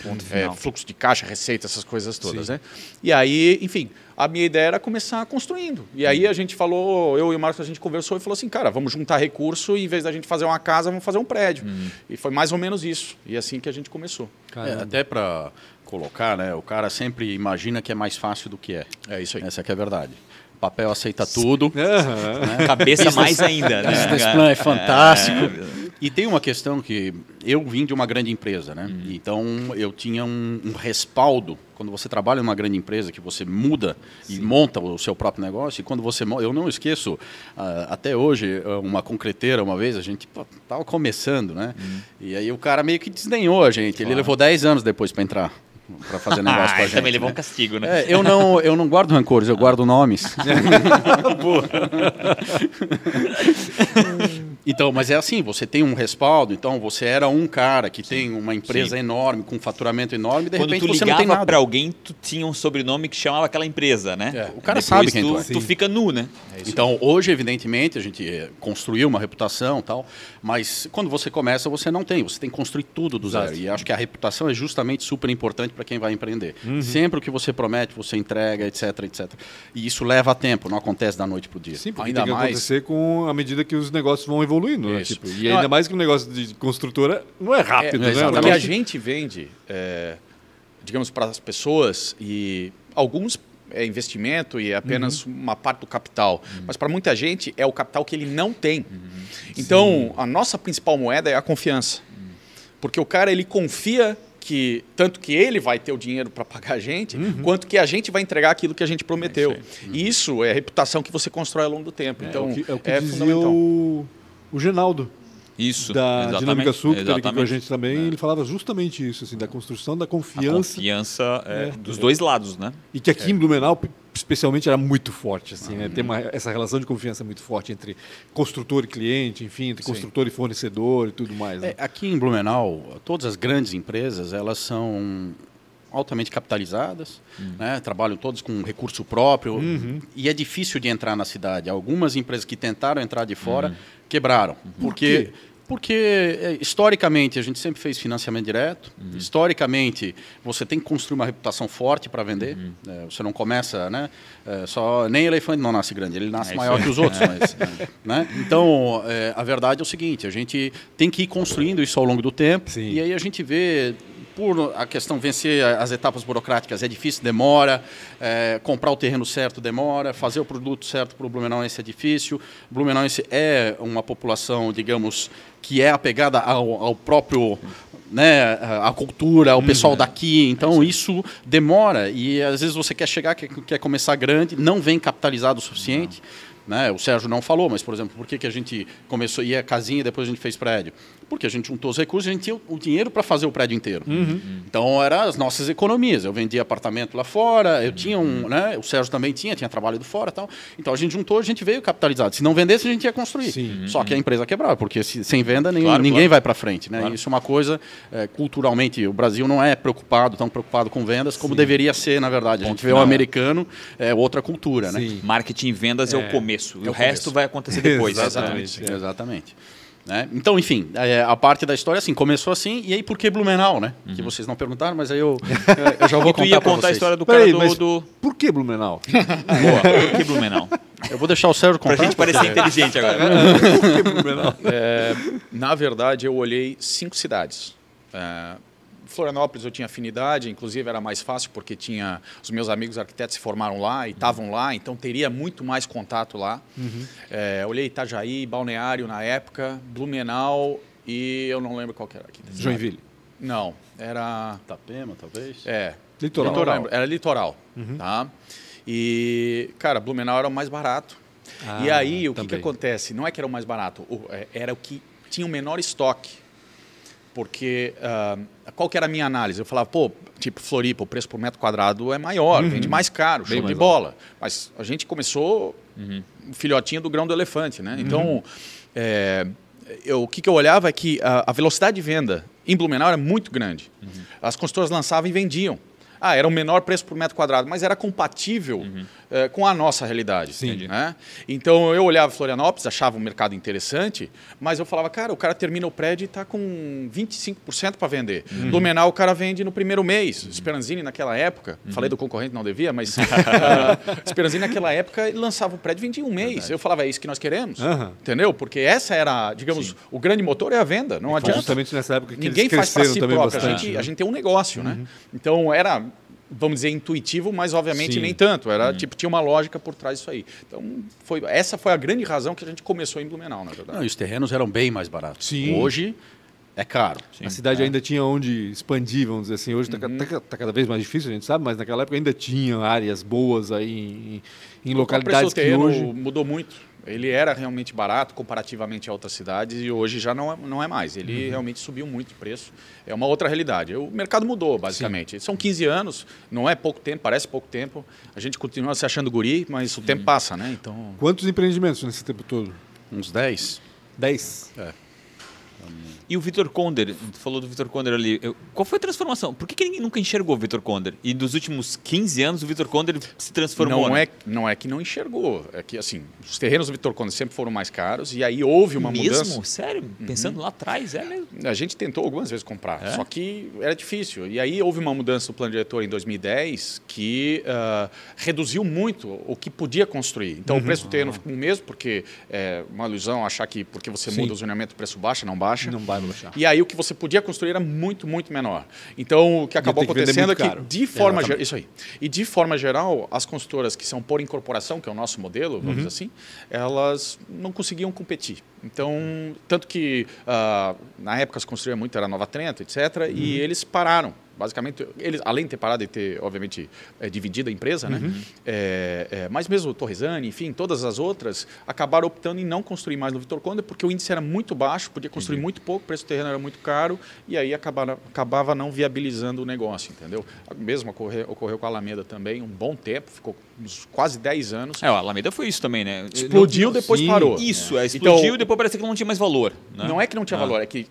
Fluxo de caixa, receita, essas coisas todas. Né? E aí, enfim... A minha ideia era começar construindo. E aí a gente falou, eu e o Marcos, a gente conversou e falou assim, cara, vamos juntar recurso e em vez da gente fazer uma casa, vamos fazer um prédio. E foi mais ou menos isso. E assim que a gente começou. Até para colocar, né, o cara sempre imagina que é mais fácil do que é. É isso aí. Essa que é a verdade. Papel aceita tudo. Né? Cabeça mais ainda. Esse plano é fantástico. E tem uma questão que eu vim de uma grande empresa, né? Então eu tinha um respaldo. Quando você trabalha em uma grande empresa, que você muda e monta o seu próprio negócio, e quando você monta, eu não esqueço, até hoje, uma concreteira, uma vez, a gente estava começando, né? E aí o cara meio que desdenhou a gente. Ele levou 10 anos depois para entrar. Para fazer negócio com a gente. Também levou um castigo, né? Eu não guardo rancores, eu guardo nomes. Então, mas é assim, você tem um respaldo, então você era um cara que tem uma empresa enorme, com um faturamento enorme, de repente você não tem nada. Para alguém, tu tinha um sobrenome que chamava aquela empresa, né? O cara sabe quem tu é. Tu fica nu, né? Então, hoje, evidentemente, a gente construiu uma reputação e tal, mas quando você começa, você não tem. Você tem que construir tudo do zero. E acho que a reputação é justamente super importante para quem vai empreender. Sempre o que você promete, você entrega, etc. E isso leva tempo, não acontece da noite para o dia. Sim, porque ainda tem que acontecer à medida que os negócios vão evoluindo. Né? Tipo, e ainda mais que o negócio de construtora não é rápido. Né? Porque a gente vende, digamos, para as pessoas e alguns... É investimento e é apenas uma parte do capital. Mas para muita gente é o capital que ele não tem. Então, a nossa principal moeda é a confiança. Porque o cara ele confia que tanto que ele vai ter o dinheiro para pagar a gente, quanto que a gente vai entregar aquilo que a gente prometeu. E isso é a reputação que você constrói ao longo do tempo. Então, é o que dizia fundamental. O Genaldo. Isso, da Dinâmica Sul, que estava aqui com a gente também, ele falava justamente isso, assim, da construção da confiança. A confiança dos dois lados, né? E que aqui em Blumenau, especialmente, era muito forte, assim, né? Tem essa relação de confiança muito forte entre construtor e cliente, enfim, entre construtor e fornecedor e tudo mais. Né? Aqui em Blumenau, todas as grandes empresas, elas são altamente capitalizadas, né? Trabalham todos com recurso próprio e é difícil de entrar na cidade. Algumas empresas que tentaram entrar de fora quebraram. Por quê? Porque, historicamente, a gente sempre fez financiamento direto. Historicamente, você tem que construir uma reputação forte para vender. Você não começa, né? Nem elefante não nasce grande, ele nasce maior que os outros. Mas, né? Então, a verdade é o seguinte, a gente tem que ir construindo isso ao longo do tempo. Sim. E aí a gente vê... Por a questão vencer as etapas burocráticas é difícil, demora. Comprar o terreno certo demora. Fazer o produto certo para o blumenauense é difícil. O blumenauense é uma população, digamos, que é apegada ao próprio... Né, a cultura, o pessoal daqui. Então, isso demora. E, às vezes, você quer chegar, quer começar grande, não vem capitalizado o suficiente. Né? O Sérgio não falou, mas, por exemplo, por que a gente começou e a casinha e depois a gente fez prédio? Porque a gente juntou os recursos e a gente tinha o dinheiro para fazer o prédio inteiro. Então, eram as nossas economias. Eu vendia apartamento lá fora, eu tinha um... Né? O Sérgio também tinha trabalho do fora e tal. Então, a gente juntou, a gente veio capitalizado. Se não vendesse, a gente ia construir. Só que a empresa quebrava, porque sem venda ninguém vai para frente. Né? Isso é uma coisa, culturalmente, o Brasil não é tão preocupado com vendas como deveria ser, na verdade. A gente vê o americano, outra cultura. Né? Marketing e vendas é o começo. E o resto vai acontecer depois. Exatamente. Né? Então, enfim, a parte da história assim começou assim, e aí por que Blumenau, né? Que vocês não perguntaram, mas aí eu já vou contar a história do cara do... Por que Blumenau? Boa, por que Blumenau? Eu vou deixar o Sérgio contar. Pra gente parecer inteligente agora. Por que Blumenau? Na verdade, eu olhei 5 cidades. Florianópolis eu tinha afinidade, inclusive era mais fácil porque tinha os meus amigos arquitetos se formaram lá e estavam lá, então teria muito mais contato lá. Olhei Itajaí, Balneário na época, Blumenau e eu não lembro qual que era. Joinville? Não, era... Itapema, talvez? Litoral. Era litoral. Tá? E, cara, Blumenau era o mais barato. E aí, o que acontece? Não é que era o mais barato, era o que tinha o menor estoque. Porque, qual que era a minha análise? Eu falava, pô, tipo, Floripa, o preço por metro quadrado é maior, vende mais caro, show de bola. Mas a gente começou um filhotinho do grão do elefante, né? Então, o que eu olhava é que a velocidade de venda em Blumenau era muito grande. As construtoras lançavam e vendiam. Era o menor preço por metro quadrado, mas era compatível com a nossa realidade. Né? Então, eu olhava Florianópolis, achava um mercado interessante, mas eu falava, cara, o cara termina o prédio e está com 25% para vender. Blumenau, o cara vende no primeiro mês. Speranzini, naquela época, falei do concorrente, não devia, mas Speranzini, naquela época, ele lançava o prédio e vendia um mês. Verdade. Eu falava, é isso que nós queremos. Entendeu? Porque essa era, digamos, o grande motor é a venda. Não adianta. Justamente nessa época que ninguém faz para si próprio. A gente tem um negócio, né? Então, era... Vamos dizer, intuitivo, mas obviamente nem tanto. Era tipo, tinha uma lógica por trás disso aí. Então, essa foi a grande razão que a gente começou em Blumenau, na verdade. Não, e os terrenos eram bem mais baratos. Hoje é caro. A cidade ainda tinha onde expandir, vamos dizer assim. Hoje tá cada vez mais difícil, a gente sabe, mas naquela época ainda tinha áreas boas aí em localidades que hoje... O preço do terreno mudou muito. Ele era realmente barato comparativamente a outras cidades e hoje já não é mais. Ele realmente subiu muito de preço. É uma outra realidade. O mercado mudou, basicamente. São 15 anos, não é pouco tempo, parece pouco tempo. A gente continua se achando guri, mas o tempo passa, né? Então... Quantos empreendimentos nesse tempo todo? Uns 10. 10? E o Vitor Conder, falou do Vitor Conder ali. Qual foi a transformação? Por que ninguém nunca enxergou o Vitor Conder? E dos últimos 15 anos o Vitor Conder se transformou. Não é que não enxergou. É que, assim, os terrenos do Vitor Conder sempre foram mais caros e aí houve uma mudança. Mesmo? Sério? Pensando lá atrás, é mesmo? A gente tentou algumas vezes comprar, só que era difícil. E aí houve uma mudança do plano diretor em 2010 que reduziu muito o que podia construir. Então o preço do terreno ficou o mesmo, porque é uma ilusão achar que porque você muda o zoneamento o preço baixa, não baixa. Não vai baixar. E aí o que você podia construir era muito, muito menor. Então o que acabou acontecendo é que, de forma geral, as construtoras que são por incorporação, que é o nosso modelo, vamos dizer assim, elas não conseguiam competir. Então, tanto que na época se construía muito, era Nova Trento, etc. E eles pararam. Basicamente, eles, além de ter parado e ter, obviamente, dividido a empresa, né? Mas mesmo o Torresani, enfim, todas as outras, acabaram optando em não construir mais no Vitor Conder, porque o índice era muito baixo, podia construir muito pouco, o preço do terreno era muito caro, e aí acabava não viabilizando o negócio, entendeu? A mesma ocorreu com a Alameda também, um bom tempo, ficou uns quase 10 anos. É, a Alameda foi isso também, né? Explodiu, depois parou. Isso, é. Explodiu então, e depois parecia que não tinha mais valor. Né? Não é que não tinha valor, é que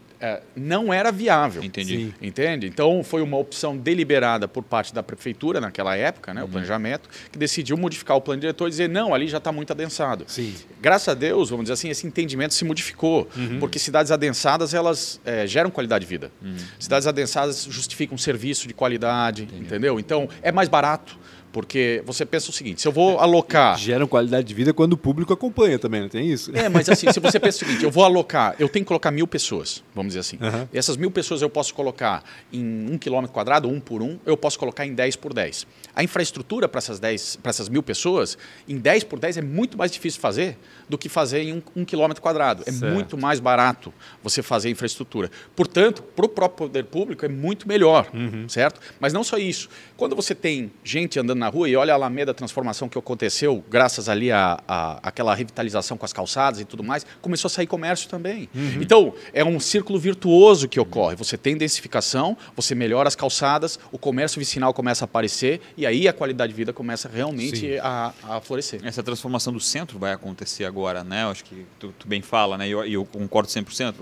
não era viável. Entendi. Sim. Entende? Então, foi uma opção deliberada por parte da prefeitura naquela época, né, o planejamento, que decidiu modificar o plano diretor e dizer, não, ali já está muito adensado. Sim. Graças a Deus, vamos dizer assim, esse entendimento se modificou, porque cidades adensadas, elas geram qualidade de vida. Cidades adensadas justificam serviço de qualidade, entendeu? Então, é mais barato. Porque você pensa o seguinte, se eu vou alocar... Geram qualidade de vida quando o público acompanha também, não tem isso? É, mas assim, se você pensa o seguinte, eu vou alocar, eu tenho que colocar 1000 pessoas, vamos dizer assim. Uhum. Essas 1000 pessoas eu posso colocar em 1 km², 1 por 1, eu posso colocar em 10 por 10. A infraestrutura para essas 1000 pessoas, em 10 por 10 é muito mais difícil fazer do que fazer em 1 km². É muito mais barato você fazer infraestrutura. Portanto, para o próprio poder público é muito melhor, certo? Mas não só isso. Quando você tem gente andando na rua, e olha a Alameda, a transformação que aconteceu, graças ali àquela revitalização com as calçadas e tudo mais, começou a sair comércio também. Então, é um círculo virtuoso que ocorre. Você tem densificação, você melhora as calçadas, o comércio vicinal começa a aparecer e aí a qualidade de vida começa realmente a florescer. Essa transformação do centro vai acontecer agora, né? Eu acho que tu bem fala, né? E eu concordo 100%.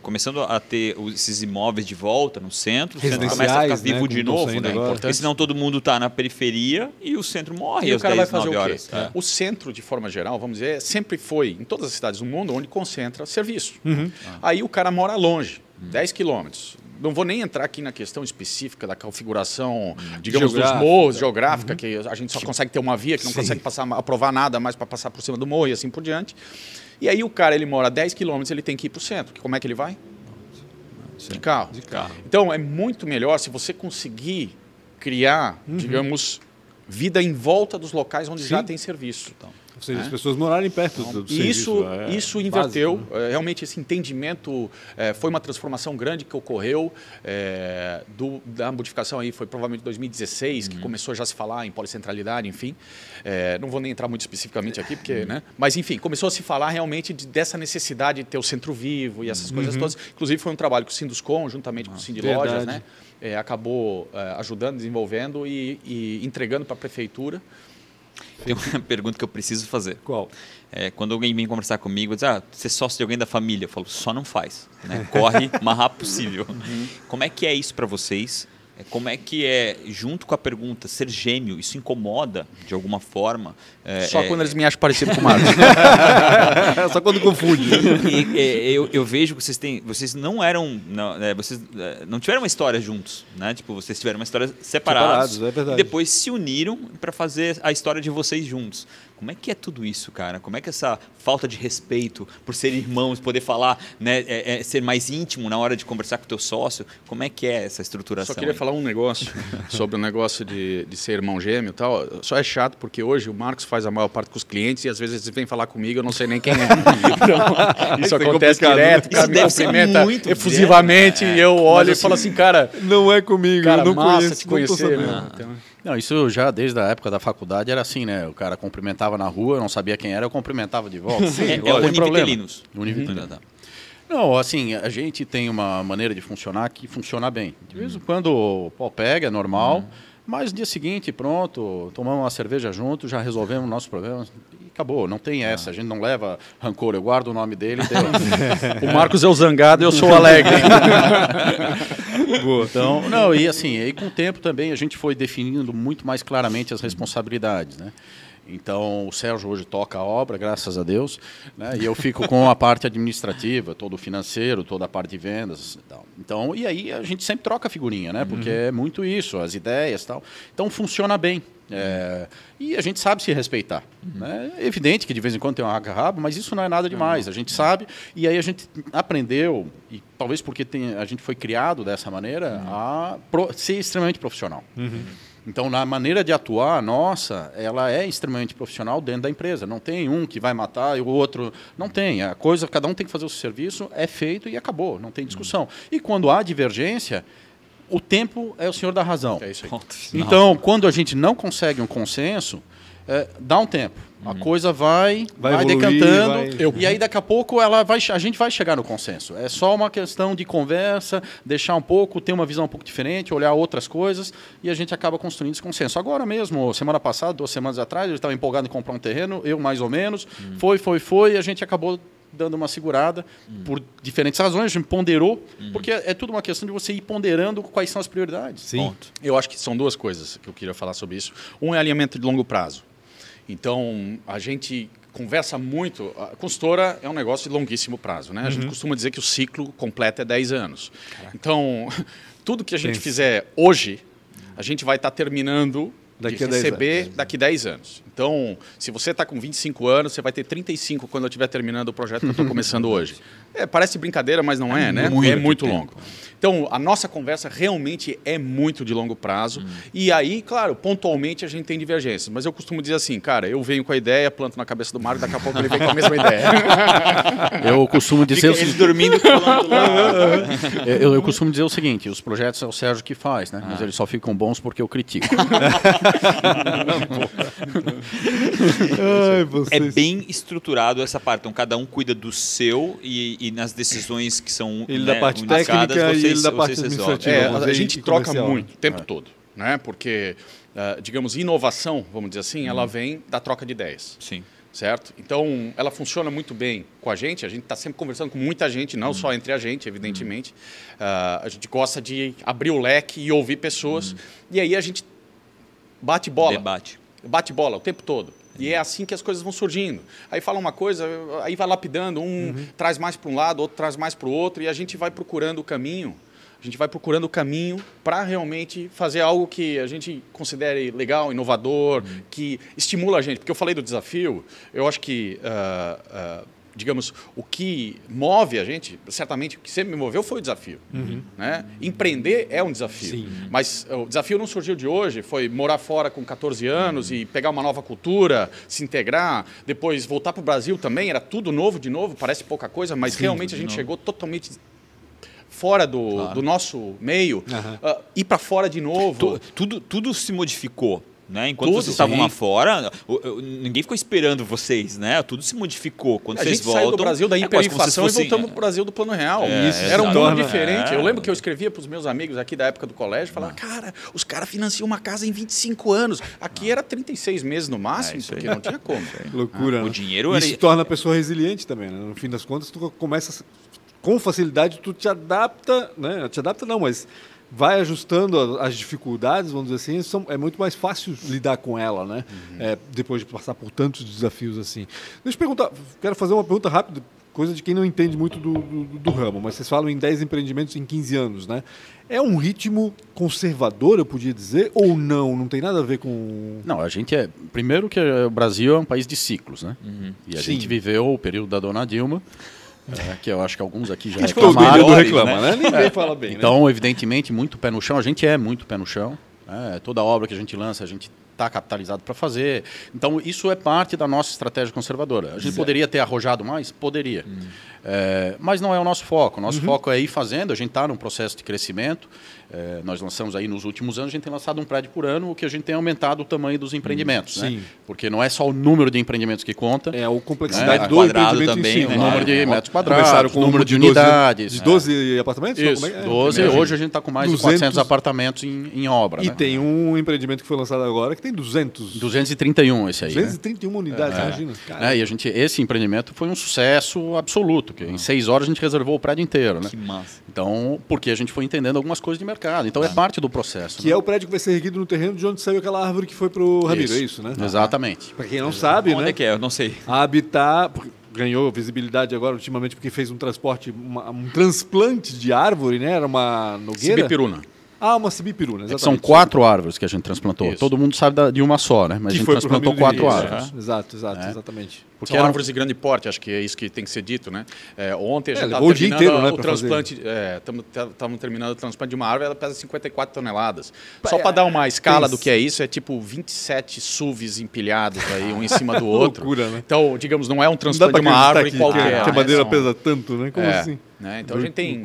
Começando a ter esses imóveis de volta no centro, o centro começa a ficar vivo, né? De novo, né? Porque senão todo mundo está na periferia e o centro morre. E o cara vai fazer o quê? O centro, de forma geral, vamos dizer, sempre foi, em todas as cidades do mundo, onde concentra serviço. Aí o cara mora longe, 10 quilômetros. Não vou nem entrar aqui na questão específica da configuração, digamos, geográfica, dos morros, geográfica, que a gente só consegue ter uma via, que não consegue aprovar nada mais para passar por cima do morro e assim por diante. E aí o cara, ele mora 10 quilômetros, ele tem que ir para o centro. Como é que ele vai? De carro. Então, é muito melhor se você conseguir criar, digamos... vida em volta dos locais onde já tem serviço. Então, ou seja, as pessoas morarem perto do serviço. Isso inverteu. Básico, né? Realmente esse entendimento foi uma transformação grande que ocorreu da modificação. Aí foi provavelmente 2016 que começou já a se falar em policentralidade, enfim. Não vou nem entrar muito especificamente aqui, porque, né? Mas enfim, começou a se falar realmente dessa necessidade de ter o centro vivo e essas coisas todas. Inclusive foi um trabalho que o Sinduscon, juntamente com o Sindilojas, né? Acabou ajudando, desenvolvendo e entregando para a prefeitura. Tem uma pergunta que eu preciso fazer. Qual? Quando alguém vem conversar comigo, diz, você é sócio de alguém da família. Eu falo, só não faz. Né? Corre o mais rápido possível. Como é que é isso para vocês? Como é que é, junto com a pergunta, ser gêmeo, isso incomoda de alguma forma? Só quando eles me acham parecido com o Marcos. Só quando confunde. Eu vejo que vocês não eram... vocês não tiveram uma história juntos, né? Tipo, vocês tiveram uma história separados. É verdade. E depois se uniram para fazer a história de vocês juntos. Como é que é tudo isso, cara? Como é que essa falta de respeito por ser irmãos, poder falar, né, ser mais íntimo na hora de conversar com o teu sócio? Como é que é essa estruturação? Só queria falar um negócio sobre o negócio de ser irmão gêmeo e tal. Só é chato porque hoje o Marcos faz a maior parte com os clientes e às vezes eles vêm falar comigo, eu não sei nem quem é. Então, isso acontece direto, cara, me cumprimenta efusivamente e eu olho e falo assim, cara... Não é comigo, cara, eu não conheço. Massa te conhecer, né? Não, isso já desde a época da faculdade era assim, né? O cara cumprimentava na rua, eu não sabia quem era, eu cumprimentava de volta. É o univitelinos. Não, assim, a gente tem uma maneira de funcionar que funciona bem. De vez em quando o pau pega, é normal, mas no dia seguinte, pronto, tomamos uma cerveja junto, já resolvemos o nosso problema e acabou. Não tem essa, a gente não leva rancor, eu guardo o nome dele. O Marcos é o zangado e eu sou o alegre. Então, não, e assim, aí com o tempo também a gente foi definindo muito mais claramente as responsabilidades, né? Então, o Sérgio hoje toca a obra, graças a Deus, né? E eu fico com a parte administrativa, todo o financeiro, toda a parte de vendas e tal. Então, e aí a gente sempre troca figurinha, né? Porque é muito isso, as ideias e tal. Então, funciona bem. E a gente sabe se respeitar. Né? É evidente que de vez em quando tem um agarrabo, mas isso não é nada demais. A gente sabe e aí a gente aprendeu, e talvez porque a gente foi criado dessa maneira, a ser extremamente profissional. Então, na maneira de atuar, nossa, ela é extremamente profissional dentro da empresa. Não tem um que vai matar e o outro... Não tem. A coisa, cada um tem que fazer o seu serviço, é feito e acabou. Não tem discussão. E quando há divergência, o tempo é o senhor da razão. É isso aí. Então, quando a gente não consegue um consenso, dá um tempo. A coisa vai evoluir, decantando, e aí daqui a pouco a gente vai chegar no consenso. É só uma questão de conversa, deixar um pouco, ter uma visão um pouco diferente, olhar outras coisas, e a gente acaba construindo esse consenso. Agora mesmo, semana passada, 2 semanas atrás, ele estava empolgado em comprar um terreno, eu mais ou menos, foi, e a gente acabou dando uma segurada por diferentes razões, a gente ponderou, porque é tudo uma questão de você ir ponderando quais são as prioridades. Sim. Ponto. Eu acho que são duas coisas que eu queria falar sobre isso. Um é alinhamento de longo prazo. Então, a gente conversa muito. A consultora é um negócio de longuíssimo prazo, né? A gente costuma dizer que o ciclo completo é 10 anos. Caraca. Então, tudo que a gente fizer hoje, a gente vai estar terminando daqui de receber daqui a 10 anos. Então, se você está com 25 anos, você vai ter 35 quando eu estiver terminando o projeto que eu estou começando hoje. É, parece brincadeira, mas não é, né? É muito longo. Então, a nossa conversa realmente é muito de longo prazo. E aí, claro, pontualmente a gente tem divergências. Mas eu costumo dizer assim, cara, eu venho com a ideia, planto na cabeça do Mário, daqui a pouco ele vem com a mesma ideia. Eu costumo dizer... Fica ele dormindo falando lá. Eu costumo dizer o seguinte, os projetos é o Sérgio que faz, né? Mas eles só ficam bons porque eu critico. É bem estruturado essa parte. Então, cada um cuida do seu e nas decisões que são da parte unicadas, técnica, vocês, e ele da parte administrativa. A gente troca muito o tempo todo, né? Porque, digamos, inovação, vamos dizer assim, ela vem da troca de ideias. Sim. Certo? Então, ela funciona muito bem com a gente está sempre conversando com muita gente, não só entre a gente, evidentemente. A gente gosta de abrir o leque e ouvir pessoas. E aí a gente bate bola. Debate. Bate bola o tempo todo. E é assim que as coisas vão surgindo. Aí fala uma coisa, aí vai lapidando, um traz mais para um lado, outro traz mais para o outro, e a gente vai procurando o caminho. A gente vai procurando o caminho para realmente fazer algo que a gente considere legal, inovador, que estimula a gente. Porque eu falei do desafio, eu acho que, digamos, o que move a gente, certamente o que sempre me moveu foi o desafio. Né? Empreender é um desafio. Sim. Mas o desafio não surgiu de hoje, foi morar fora com 14 anos e pegar uma nova cultura, se integrar, depois voltar para o Brasil também, era tudo novo de novo, parece pouca coisa, mas realmente a gente chegou totalmente fora do nosso meio, ir para fora de novo. Tudo se modificou. Né? Enquanto vocês estavam lá fora, ninguém ficou esperando vocês, né? Tudo se modificou. Quando vocês voltam, a gente saiu do Brasil da hiperinflação e voltamos para o Brasil do Plano Real. Era um mundo diferente. Eu lembro que eu escrevia para os meus amigos aqui da época do colégio, falava, cara, os caras financiam uma casa em 25 anos. Aqui era 36 meses no máximo, porque não tinha como. Loucura, né? O dinheiro era... Isso torna a pessoa resiliente também, né? No fim das contas, tu começa com facilidade, tu te adapta, né? Te adapta não, mas... vai ajustando as dificuldades, vamos dizer assim, é muito mais fácil lidar com ela, né? Depois de passar por tantos desafios assim. Deixa eu perguntar, quero fazer uma pergunta rápida, coisa de quem não entende muito do ramo, mas vocês falam em 10 empreendimentos em 15 anos, né? É um ritmo conservador, eu podia dizer, ou não? Não tem nada a ver com... Não, a gente é... Primeiro que o Brasil é um país de ciclos, né? E a gente viveu o período da Dona Dilma, que eu acho que alguns aqui já reclamaram. Todo mundo reclama, né? Ninguém fala bem. Então, evidentemente, muito pé no chão. A gente é muito pé no chão. Toda obra que a gente lança, a gente está capitalizado para fazer. Então, isso é parte da nossa estratégia conservadora. A gente poderia ter arrojado mais? Poderia. Mas não é o nosso foco. O nosso foco é ir fazendo. A gente está num processo de crescimento. Nós lançamos aí nos últimos anos, a gente tem lançado um prédio por ano, o que a gente tem aumentado o tamanho dos empreendimentos. Né? Porque não é só o número de empreendimentos que conta. É a complexidade, né? Do empreendimento também, em si, né? O número de metros quadrados, o número de unidades. De 12 apartamentos? Isso, 12. Hoje a gente está com mais de 400 apartamentos em obra. E, né? Tem um empreendimento que foi lançado agora que tem 231 esse aí. 231, né? Unidades, imagina. E esse empreendimento foi um sucesso absoluto. Porque em 6 horas a gente reservou o prédio inteiro. Que massa. Então, porque a gente foi entendendo algumas coisas de mercado. Então, é parte do processo. Que é o prédio que vai ser erguido no terreno de onde saiu aquela árvore que foi para o Ramiro. É isso, né? Exatamente. Para quem não sabe, onde né? Onde é que é? Eu não sei. A Habitat ganhou visibilidade agora, ultimamente, porque fez um transporte, um transplante de árvore, né? Era uma nogueira. Sibipiruna. Uma Sibipiruna, exatamente. São 4 árvores que a gente transplantou. Isso. Todo mundo sabe de uma só, né? Mas que a gente transplantou 4 árvores. Exato, exatamente. Porque são árvores de grande porte, acho que é isso que tem que ser dito, né? Ontem a gente estava terminando o transplante. Estamos terminando o transplante de uma árvore, ela pesa 54 toneladas. Só para dar uma escala do que é isso, é tipo 27 SUVs empilhados aí, um em cima do outro. Loucura, né? Então, digamos, não é um transplante de uma árvore qualquer. Que a madeira pesa tanto, né? Como assim? Então a gente tem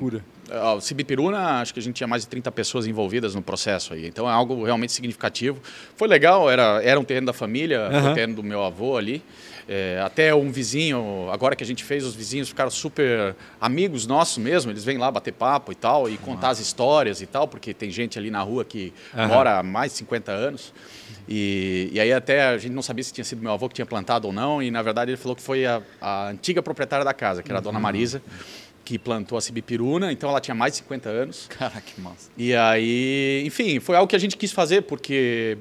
O Sibipiruna, acho que a gente tinha mais de 30 pessoas envolvidas no processo aí. Então é algo realmente significativo. Foi legal, era um terreno da família, o terreno do meu avô ali. É, até um vizinho, agora que a gente fez, os vizinhos ficaram super amigos nossos mesmo. Eles vêm lá bater papo e tal, e contar as histórias e tal, porque tem gente ali na rua que mora há mais de 50 anos. E aí até a gente não sabia se tinha sido meu avô que tinha plantado ou não. E na verdade ele falou que foi a antiga proprietária da casa, que era a dona Marisa, que plantou a Sibipiruna, então ela tinha mais de 50 anos. Caraca, que massa. E aí, enfim, foi algo que a gente quis fazer, porque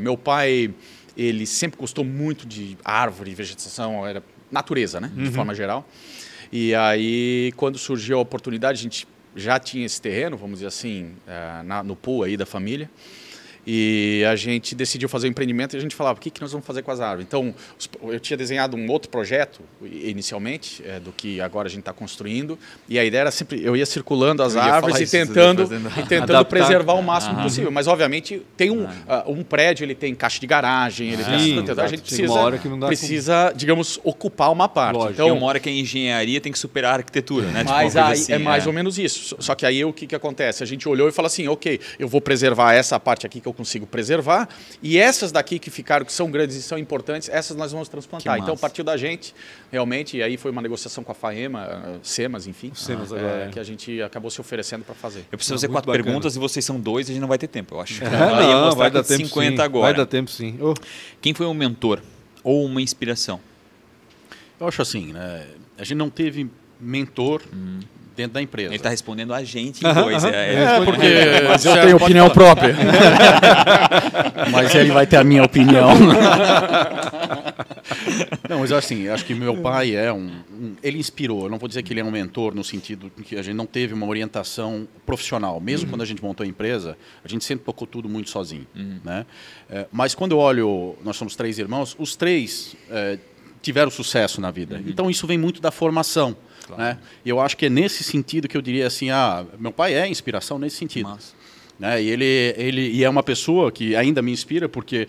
meu pai, ele sempre gostou muito de árvore, vegetação, era natureza, né? De forma geral. E aí, quando surgiu a oportunidade, a gente já tinha esse terreno, vamos dizer assim, no pool aí da família. E a gente decidiu fazer um empreendimento e a gente falava, o que nós vamos fazer com as árvores? Então, eu tinha desenhado um outro projeto, inicialmente, do que agora a gente está construindo. E a ideia era sempre, eu ia circulando as árvores e tentando preservar o máximo possível. Mas, obviamente, tem um prédio, ele tem caixa de garagem, ele tem, a gente precisa, digamos, ocupar uma parte. Lógico. Então, uma hora que é engenharia, tem que superar a arquitetura, né? Mas aí, assim, é mais ou menos isso. Só que aí, o que acontece? A gente olhou e falou assim, ok, eu vou preservar essa parte aqui que eu consigo preservar, e essas daqui que ficaram, que são grandes e são importantes, essas nós vamos transplantar. Então partiu da gente, realmente, e aí foi uma negociação com a FAEMA, SEMAS, enfim, que a gente acabou se oferecendo para fazer. Eu preciso fazer 4 perguntas e vocês são 2, a gente não vai ter tempo, eu acho. Vai dar tempo, 50 sim. Agora. Vai dar tempo, sim. Oh. Quem foi um mentor ou uma inspiração? Eu acho assim, né? A gente não teve mentor... dentro da empresa. Ele está respondendo a gente em coisa. Porque mas eu tenho opinião própria. Mas ele vai ter a minha opinião. Não, mas assim, acho que meu pai é ele inspirou. Eu não vou dizer que ele é um mentor no sentido que a gente não teve uma orientação profissional. Mesmo quando a gente montou a empresa, a gente sempre tocou tudo muito sozinho. Né? Mas quando eu olho, nós somos 3 irmãos, os 3 tiveram sucesso na vida. Então isso vem muito da formação. Claro. Né? E eu acho que é nesse sentido que eu diria assim, meu pai é inspiração nesse sentido. Nossa. Né? E ele é uma pessoa que ainda me inspira, porque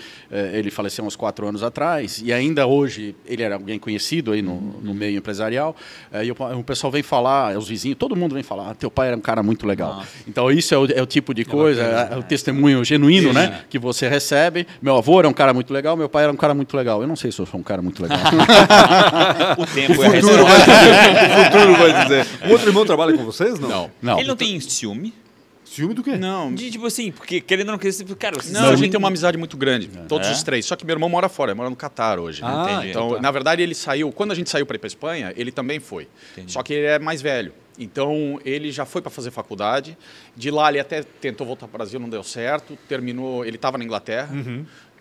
ele faleceu uns 4 anos atrás, e ainda hoje ele era alguém conhecido aí no meio empresarial, e o pessoal vem falar, os vizinhos, todo mundo vem falar, teu pai era um cara muito legal. Nossa. Então isso é o tipo de coisa, o testemunho genuíno, né, que você recebe. Meu avô era um cara muito legal, meu pai era um cara muito legal. Eu não sei se eu sou um cara muito legal. O tempo é futuro, o futuro vai dizer. O outro irmão trabalha com vocês? Não. Ele não tem ciúme? Ciúme do quê? Não. Tipo assim, porque querendo ou não querer... Cara, a gente tem uma amizade muito grande, todos os 3. Só que meu irmão mora fora, mora no Catar hoje. Entendi. Então, na verdade, ele saiu... Quando a gente saiu para ir para Espanha, ele também foi. Entendi. Só que ele é mais velho. Então, ele já foi para fazer faculdade. De lá, ele até tentou voltar para o Brasil, não deu certo. Terminou... Ele estava na Inglaterra.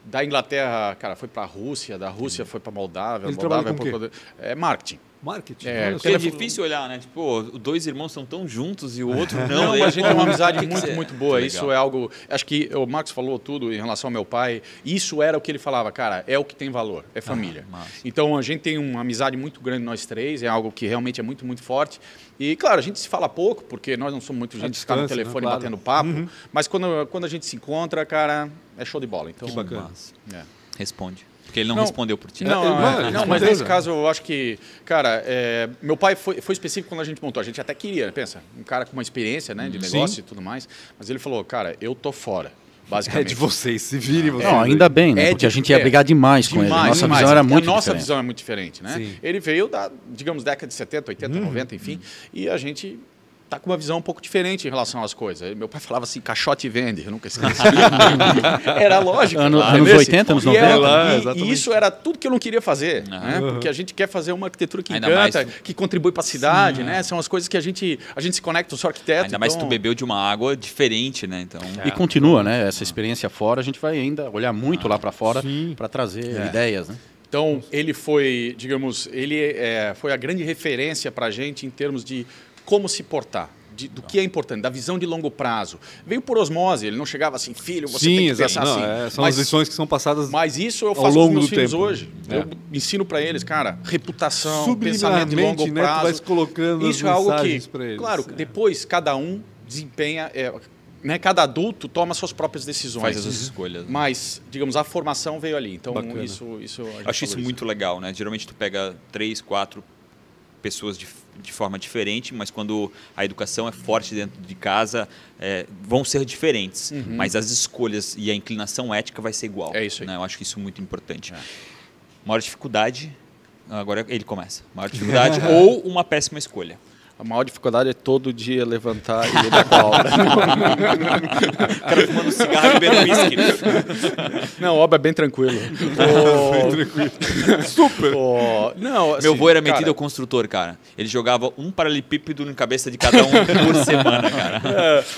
Da Inglaterra, cara, foi para a Rússia. Da Rússia foi para a Moldávia. Ele trabalha com o quê? É marketing. Marketing. É difícil olhar, né? Tipo, 2 irmãos são tão juntos e o outro não. A gente tem uma amizade muito boa. Isso é algo... Acho que o Marcos falou tudo em relação ao meu pai. Isso era o que ele falava. Cara, é o que tem valor. É família. Então, a gente tem uma amizade muito grande, nós 3. É algo que realmente é muito, muito forte. E, claro, a gente se fala pouco, porque nós não somos muito gente de ficar no telefone batendo papo. Mas quando a gente se encontra, cara, é show de bola. Então, que bacana. Responde. Porque ele não respondeu por ti. Não, mas nesse caso eu acho que, cara, meu pai foi específico quando a gente montou. A gente até queria, pensa, um cara com uma experiência, né, de negócio e tudo mais. Mas ele falou, cara, eu tô fora. Basicamente. É de vocês, se virem vocês. Não, ainda bem, né? Porque a gente ia brigar demais com ele. A nossa visão é muito diferente, né? Sim. Ele veio da, digamos, década de 70, 80, 90, enfim. E a gente... tá com uma visão um pouco diferente em relação às coisas. Meu pai falava assim, caixote vende. Eu nunca esqueci. Era lógico. Anos 80, anos 90. E isso era tudo que eu não queria fazer. Né? Porque a gente quer fazer uma arquitetura que encanta, que contribui para a cidade. Né? São as coisas que a gente se conecta, eu sou arquiteto. Ainda mais se tu bebeu de uma água diferente. Né? Então... E continua, né? Essa experiência fora, a gente vai ainda olhar muito lá para fora para trazer ideias. Né? Então, ele foi, digamos, foi a grande referência para a gente em termos de como se portar, do que é importante, da visão de longo prazo. Veio por osmose, ele não chegava assim, filho, você tem que pensar assim. São as lições que são passadas. Mas isso eu faço com meus filhos hoje. Eu ensino para eles, cara, reputação, pensamento de longo prazo. Tu vais colocando isso, é algo que, claro, depois cada um desempenha, né, cada adulto toma suas próprias decisões. Faz as suas escolhas. Né? Mas, digamos, a formação veio ali. Então, isso... Acho isso muito legal, né? Geralmente tu pega 3, 4 pessoas de forma diferente, mas quando a educação é forte dentro de casa, vão ser diferentes. Uhum. Mas as escolhas e a inclinação ética vai ser igual. É isso aí. Né? Eu acho que isso é muito importante. É. Maior dificuldade, agora ele começa. Maior dificuldade ou uma péssima escolha. A maior dificuldade é todo dia levantar e ir na obra. O cara fumando cigarro e bebendo whisky. Não, a obra é bem tranquila. Super! Não, assim, meu avô era metido ao construtor, cara. Ele jogava um paralelepípedo na cabeça de cada um por semana, cara.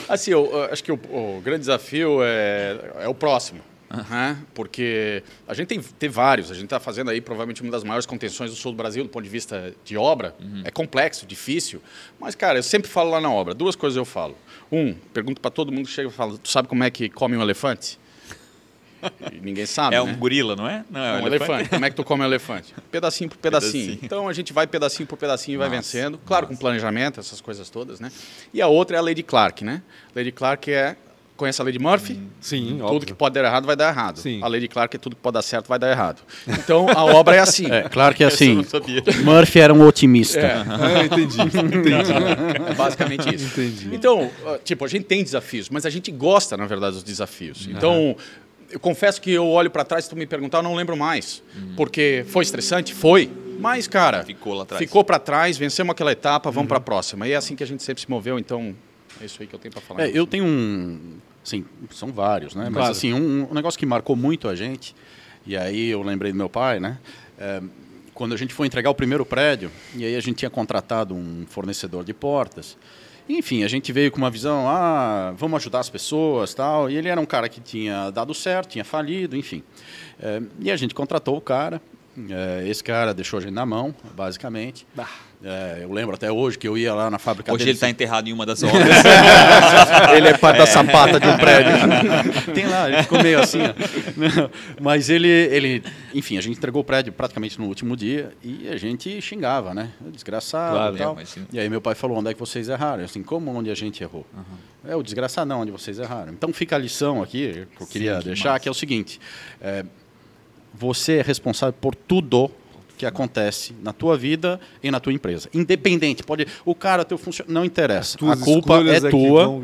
Assim, eu acho que o grande desafio é o próximo. Uhum. Porque a gente tem vários, a gente está fazendo aí provavelmente uma das maiores contenções do sul do Brasil do ponto de vista de obra, uhum. É complexo, difícil, mas cara, eu sempre falo lá na obra, duas coisas eu falo, pergunto para todo mundo que chega e fala, tu sabe como é que come um elefante? E ninguém sabe, né? É um gorila, não é? Não, é um elefante. Como é que tu come um elefante? Pedacinho por pedacinho. Então a gente vai pedacinho por pedacinho e vai vencendo, claro, com planejamento, essas coisas todas, né? E a outra é a lei de Clark, né? A lei de Clark é... Conhece a lei de Murphy? Sim, tudo óbvio. Que pode dar errado vai dar errado. Sim. A lei de Clark é tudo que pode dar certo vai dar errado. Então a obra é assim. Clark é assim. Murphy era um otimista. Entendi. É basicamente isso. Entendi. Então, tipo, a gente tem desafios, mas a gente gosta, na verdade, dos desafios. Então, eu confesso que eu olho para trás, se tu me perguntar, eu não lembro mais. Porque foi estressante? Foi. Mas, cara, ficou para trás, vencemos aquela etapa, vamos para a próxima. E é assim que a gente sempre se moveu, então... É isso aí que eu tenho para falar. Eu tenho um... Sim, são vários, né? Mas assim, um negócio que marcou muito a gente, e aí eu lembrei do meu pai, né? Quando a gente foi entregar o primeiro prédio, e aí a gente tinha contratado um fornecedor de portas. Enfim, a gente veio com uma visão, vamos ajudar as pessoas, tal. E ele era um cara que tinha dado certo, tinha falido, enfim. E a gente contratou o cara. Esse cara deixou a gente na mão, basicamente. Eu lembro até hoje que eu ia lá na fábrica dele. Hoje ele está enterrado em uma das obras. Ele é parte da sapata de um prédio. Tem lá, ele ficou meio assim. Mas ele... Enfim, a gente entregou o prédio praticamente no último dia e a gente xingava, né? Desgraçado, claro, e tal. E aí meu pai falou, onde é que vocês erraram? Eu assim, como onde a gente errou? Uhum. É o desgraçado, não, onde vocês erraram. Então fica a lição aqui, que eu queria deixar, que é o seguinte... Você é responsável por tudo que acontece na tua vida e na tua empresa. Independente, pode... O cara, teu funcionário... Não interessa. A culpa é tua.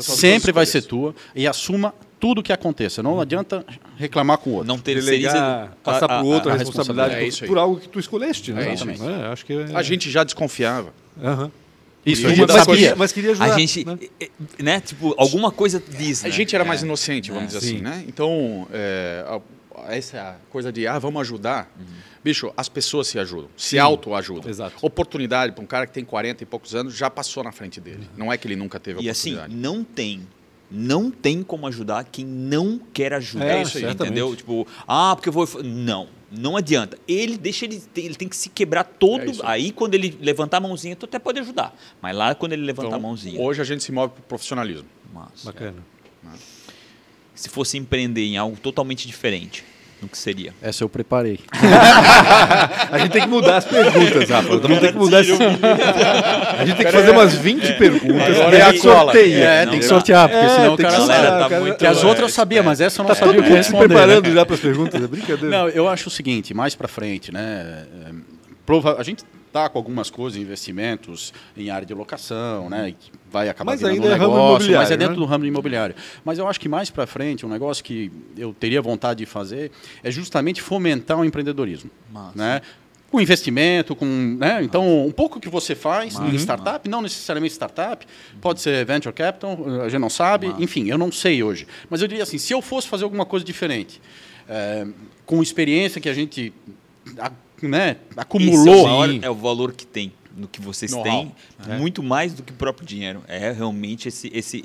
Sempre vai ser tua. E assuma tudo o que aconteça. Não adianta reclamar com o outro. Não terceirizar, passar para o outro a responsabilidade por algo que tu escolheste. Né? Exatamente. Acho que a gente já desconfiava. Aham. Isso, a gente sabia, mas queria ajudar. A gente, né? Tipo, alguma coisa diz. A gente era mais inocente, vamos dizer assim, né? Então... Essa coisa de, vamos ajudar. Bicho, as pessoas se ajudam, se autoajudam. Oportunidade para um cara que tem 40 e poucos anos já passou na frente dele. Não é que ele nunca teve oportunidade. E assim, não tem como ajudar quem não quer ajudar. É isso aí, entendeu? Tipo, porque eu vou... Não adianta. Ele tem que se quebrar todo. Aí, quando ele levantar a mãozinha, tu até pode ajudar. Mas lá, quando ele levantar a mãozinha... Hoje a gente se move para o profissionalismo. Massa. Bacana. Se fosse empreender em algo totalmente diferente, no que seria? Essa eu preparei. A gente tem que mudar as perguntas, Rafa. A gente tem que fazer umas 20 perguntas. Agora sorteia. Tem que sortear, porque senão o cara... Porque as outras eu sabia, mas essa eu não sabia. Todo mundo se preparando já para as perguntas, é brincadeira. Não, eu acho o seguinte, mais para frente, né? A gente está com algumas coisas, investimentos em área de locação, né? Que vai acabar virando um negócio, mas é dentro do ramo imobiliário. Mas eu acho que mais para frente, um negócio que eu teria vontade de fazer é justamente fomentar o empreendedorismo. Massa. Né? Com investimento, com... Né? Então, um pouco que você faz em startup, não necessariamente startup, pode ser venture capital, a gente não sabe, enfim, eu não sei hoje. Mas eu diria assim, se eu fosse fazer alguma coisa diferente, com experiência que a gente... Né? Acumulou. É o valor que tem, no que vocês têm, muito mais do que o próprio dinheiro. É realmente esse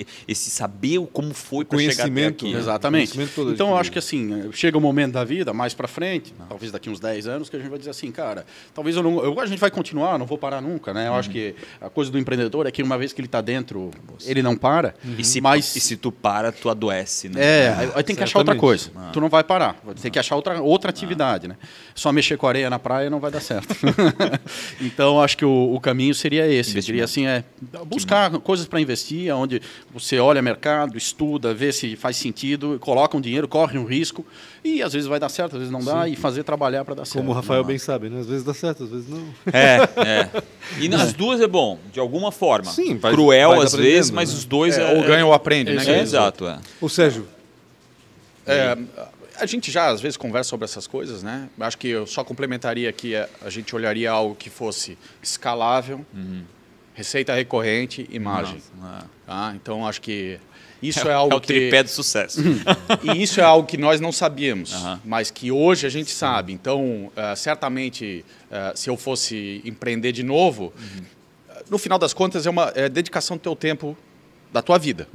saber como foi para chegar até aqui. Exatamente. Então, eu acho que assim, chega um momento da vida, mais para frente, talvez daqui uns 10 anos, que a gente vai dizer assim, cara, talvez a gente vai continuar, não vou parar nunca, né? Eu acho que a coisa do empreendedor é que uma vez que ele está dentro, ele não para. E se tu para, tu adoece, né? Aí tem que achar outra coisa. Tu não vai parar. Vai ter que achar outra atividade, né? Só mexer com areia na praia não vai dar certo. Então, acho que o o caminho seria esse. Seria assim, buscar coisas para investir, onde você olha mercado, estuda, vê se faz sentido, coloca um dinheiro, corre um risco, e às vezes vai dar certo, às vezes não dá, e fazer trabalhar para dar certo. Como o Rafael bem sabe, né? Às vezes dá certo, às vezes não. E nas duas é bom, de alguma forma. Sim, cruel às vezes, mas os dois... ou ganha ou aprende, né? Exato. Ô Sérgio... a gente já, às vezes, conversa sobre essas coisas, né? Acho que eu só complementaria que a gente olharia algo que fosse escalável, receita recorrente e margem. Tá? Então, acho que isso é algo que... É o tripé do sucesso. E isso é algo que nós não sabíamos, mas que hoje a gente sabe. Então, certamente, se eu fosse empreender de novo, no final das contas, é uma dedicação do teu tempo, da tua vida,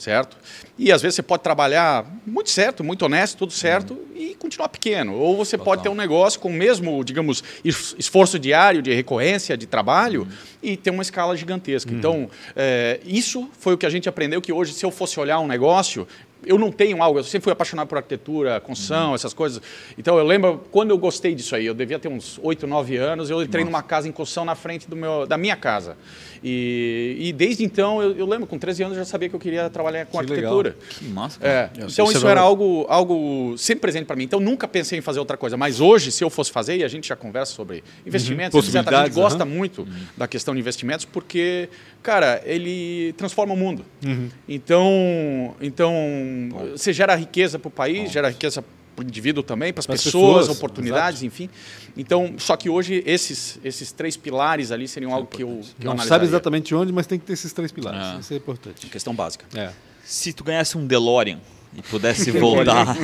certo? E às vezes você pode trabalhar muito certo, muito honesto, tudo certo, e continuar pequeno. Ou você pode ter um negócio com o mesmo, digamos, esforço diário de recorrência, de trabalho, e ter uma escala gigantesca. Então, isso foi o que a gente aprendeu, que hoje, se eu fosse olhar um negócio... Eu não tenho algo, eu sempre fui apaixonado por arquitetura, construção, essas coisas. Então, eu lembro quando eu gostei disso aí, eu devia ter uns 8, 9 anos, eu entrei numa casa em construção na frente da minha casa. E desde então, eu lembro, com 13 anos, eu já sabia que eu queria trabalhar com arquitetura. Legal. Que massa. Então, isso era algo sempre presente para mim. Então, nunca pensei em fazer outra coisa. Mas hoje, se eu fosse fazer, e a gente já conversa sobre investimentos, a gente gosta muito da questão de investimentos, porque, cara, ele transforma o mundo. Então você gera riqueza para o país, gera riqueza para o indivíduo também, para as pessoas, oportunidades, enfim. Então, só que hoje esses três pilares ali seriam algo que eu analisaria. Não sabe exatamente onde, mas tem que ter esses três pilares. Isso é importante. Questão básica. Se tu ganhasse um DeLorean e pudesse voltar...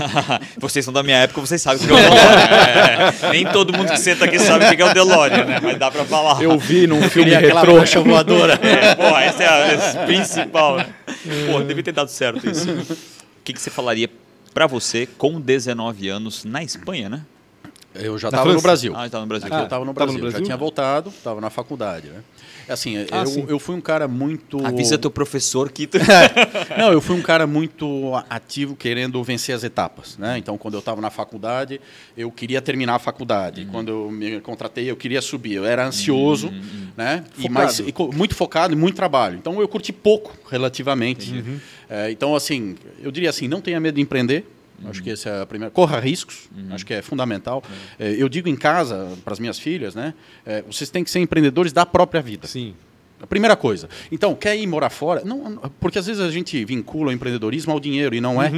Vocês são da minha época, vocês sabem o que é o DeLorean. Nem todo mundo que senta aqui sabe o que é o DeLorean, né? Mas dá para falar. Eu vi num filme retrô. Aquela voadora. Essa é a principal. Pô, devia ter dado certo isso. O que você falaria para você com 19 anos na Espanha, né? Eu já estava no Brasil. Ah, estava no Brasil. Eu estava no Brasil, já tinha voltado, estava na faculdade, né? Assim, eu fui um cara muito... Avisa teu professor que... Não, eu fui um cara muito ativo, querendo vencer as etapas, né? Então, quando eu estava na faculdade, eu queria terminar a faculdade. Quando eu me contratei, eu queria subir. Eu era ansioso, né? Muito focado e muito trabalho. Então, eu curti pouco, relativamente. Então, assim, eu diria assim, não tenha medo de empreender. Acho que essa é a primeira. Corra riscos, acho que é fundamental. Eu digo em casa, para as minhas filhas, né? Vocês têm que ser empreendedores da própria vida. Sim. A primeira coisa. Então, quer ir morar fora? Não, porque às vezes a gente vincula o empreendedorismo ao dinheiro e não é.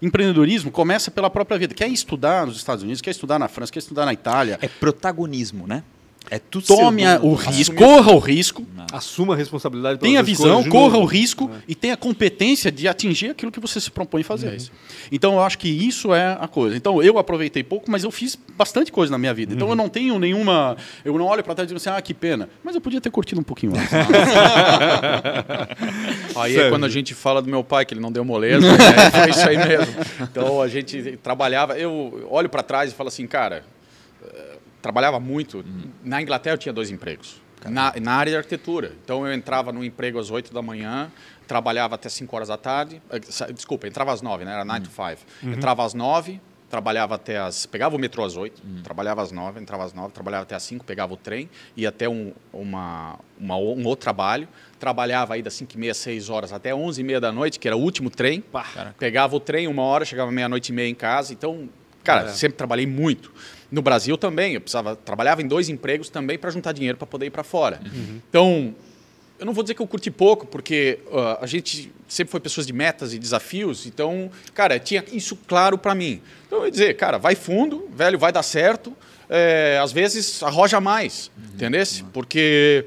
Empreendedorismo começa pela própria vida. Quer estudar nos Estados Unidos, quer estudar na França, quer estudar na Itália. É protagonismo, né? É tudo. Tome o risco, corra o risco. Assuma a responsabilidade. Tenha a visão, corra o risco e tenha a competência de atingir aquilo que você se propõe fazer. Então, eu acho que isso é a coisa. Então, eu aproveitei pouco, mas eu fiz bastante coisa na minha vida. Então, eu não tenho nenhuma... Eu não olho para trás e digo assim, ah, que pena. Mas eu podia ter curtido um pouquinho mais. Aí é quando a gente fala do meu pai, que ele não deu moleza, né? Foi isso aí mesmo. Então, a gente trabalhava... Eu olho para trás e falo assim, cara... Trabalhava muito. Na Inglaterra eu tinha 2 empregos. Na área de arquitetura. Então eu entrava num emprego às 8 da manhã, trabalhava até 5 horas da tarde. Desculpa, entrava às 9, né? Era 9 to 5. Entrava às 9, trabalhava até às... Pegava o metrô às 8, trabalhava às 9, entrava às 9, trabalhava até às 5, pegava o trem, ia até um outro trabalho. Trabalhava aí das 5h30, 6 horas até 11h30 da noite, que era o último trem. Pá, pegava o trem 1 hora, chegava 00:30 em casa. Então, cara, sempre trabalhei muito. No Brasil também, eu trabalhava em 2 empregos também para juntar dinheiro para poder ir para fora. Então, eu não vou dizer que eu curti pouco, porque a gente sempre foi pessoas de metas e desafios. Então, cara, tinha isso claro para mim. Então, eu ia dizer, cara, vai fundo, velho, vai dar certo. Às vezes, arroja mais, entendesse? Porque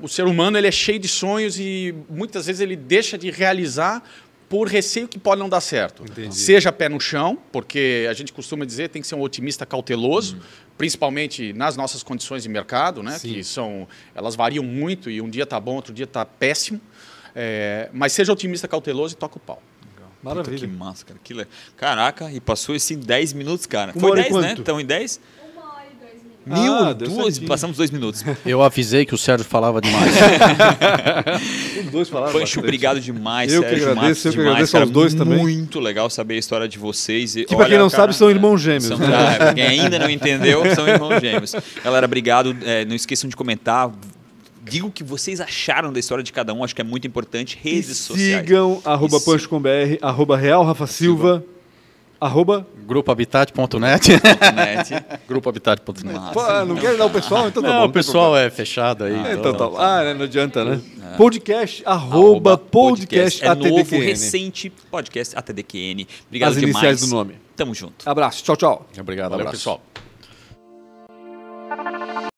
o ser humano ele é cheio de sonhos e muitas vezes ele deixa de realizar por receio que pode não dar certo. Entendi. Seja pé no chão, porque a gente costuma dizer tem que ser um otimista cauteloso, principalmente nas nossas condições de mercado, né? Que elas variam muito e um dia está bom, outro dia está péssimo. Mas seja otimista cauteloso e toca o pau. Maravilha. Puta, que massa, cara. Caraca, e passou isso em 10 minutos, cara. Foi 10, né? Então, em 10... Passamos 2 minutos. Eu avisei que o Sérgio falava demais. Os dois falaram. Pancho, obrigado demais, Sérgio. Eu que agradeço aos dois também. Muito legal saber a história de vocês. E, para quem não sabe, são irmãos gêmeos. Quem ainda não entendeu, são irmãos gêmeos. Galera, obrigado. Não esqueçam de comentar. Digo o que vocês acharam da história de cada um. Acho que é muito importante. Redes sociais. Sigam @pancho.br, @realrafasilva. @grupohabitat.net. grupohabitat.net. Não quer dar o pessoal? Então tá bom. O pessoal é fechado aí. Então tá bom. Não adianta, né? Podcast, @podcast ATDQN. É novo, recente podcast ATDQN. Obrigado demais. As iniciais do nome. Tamo junto. Abraço. Tchau, tchau. Obrigado, pessoal.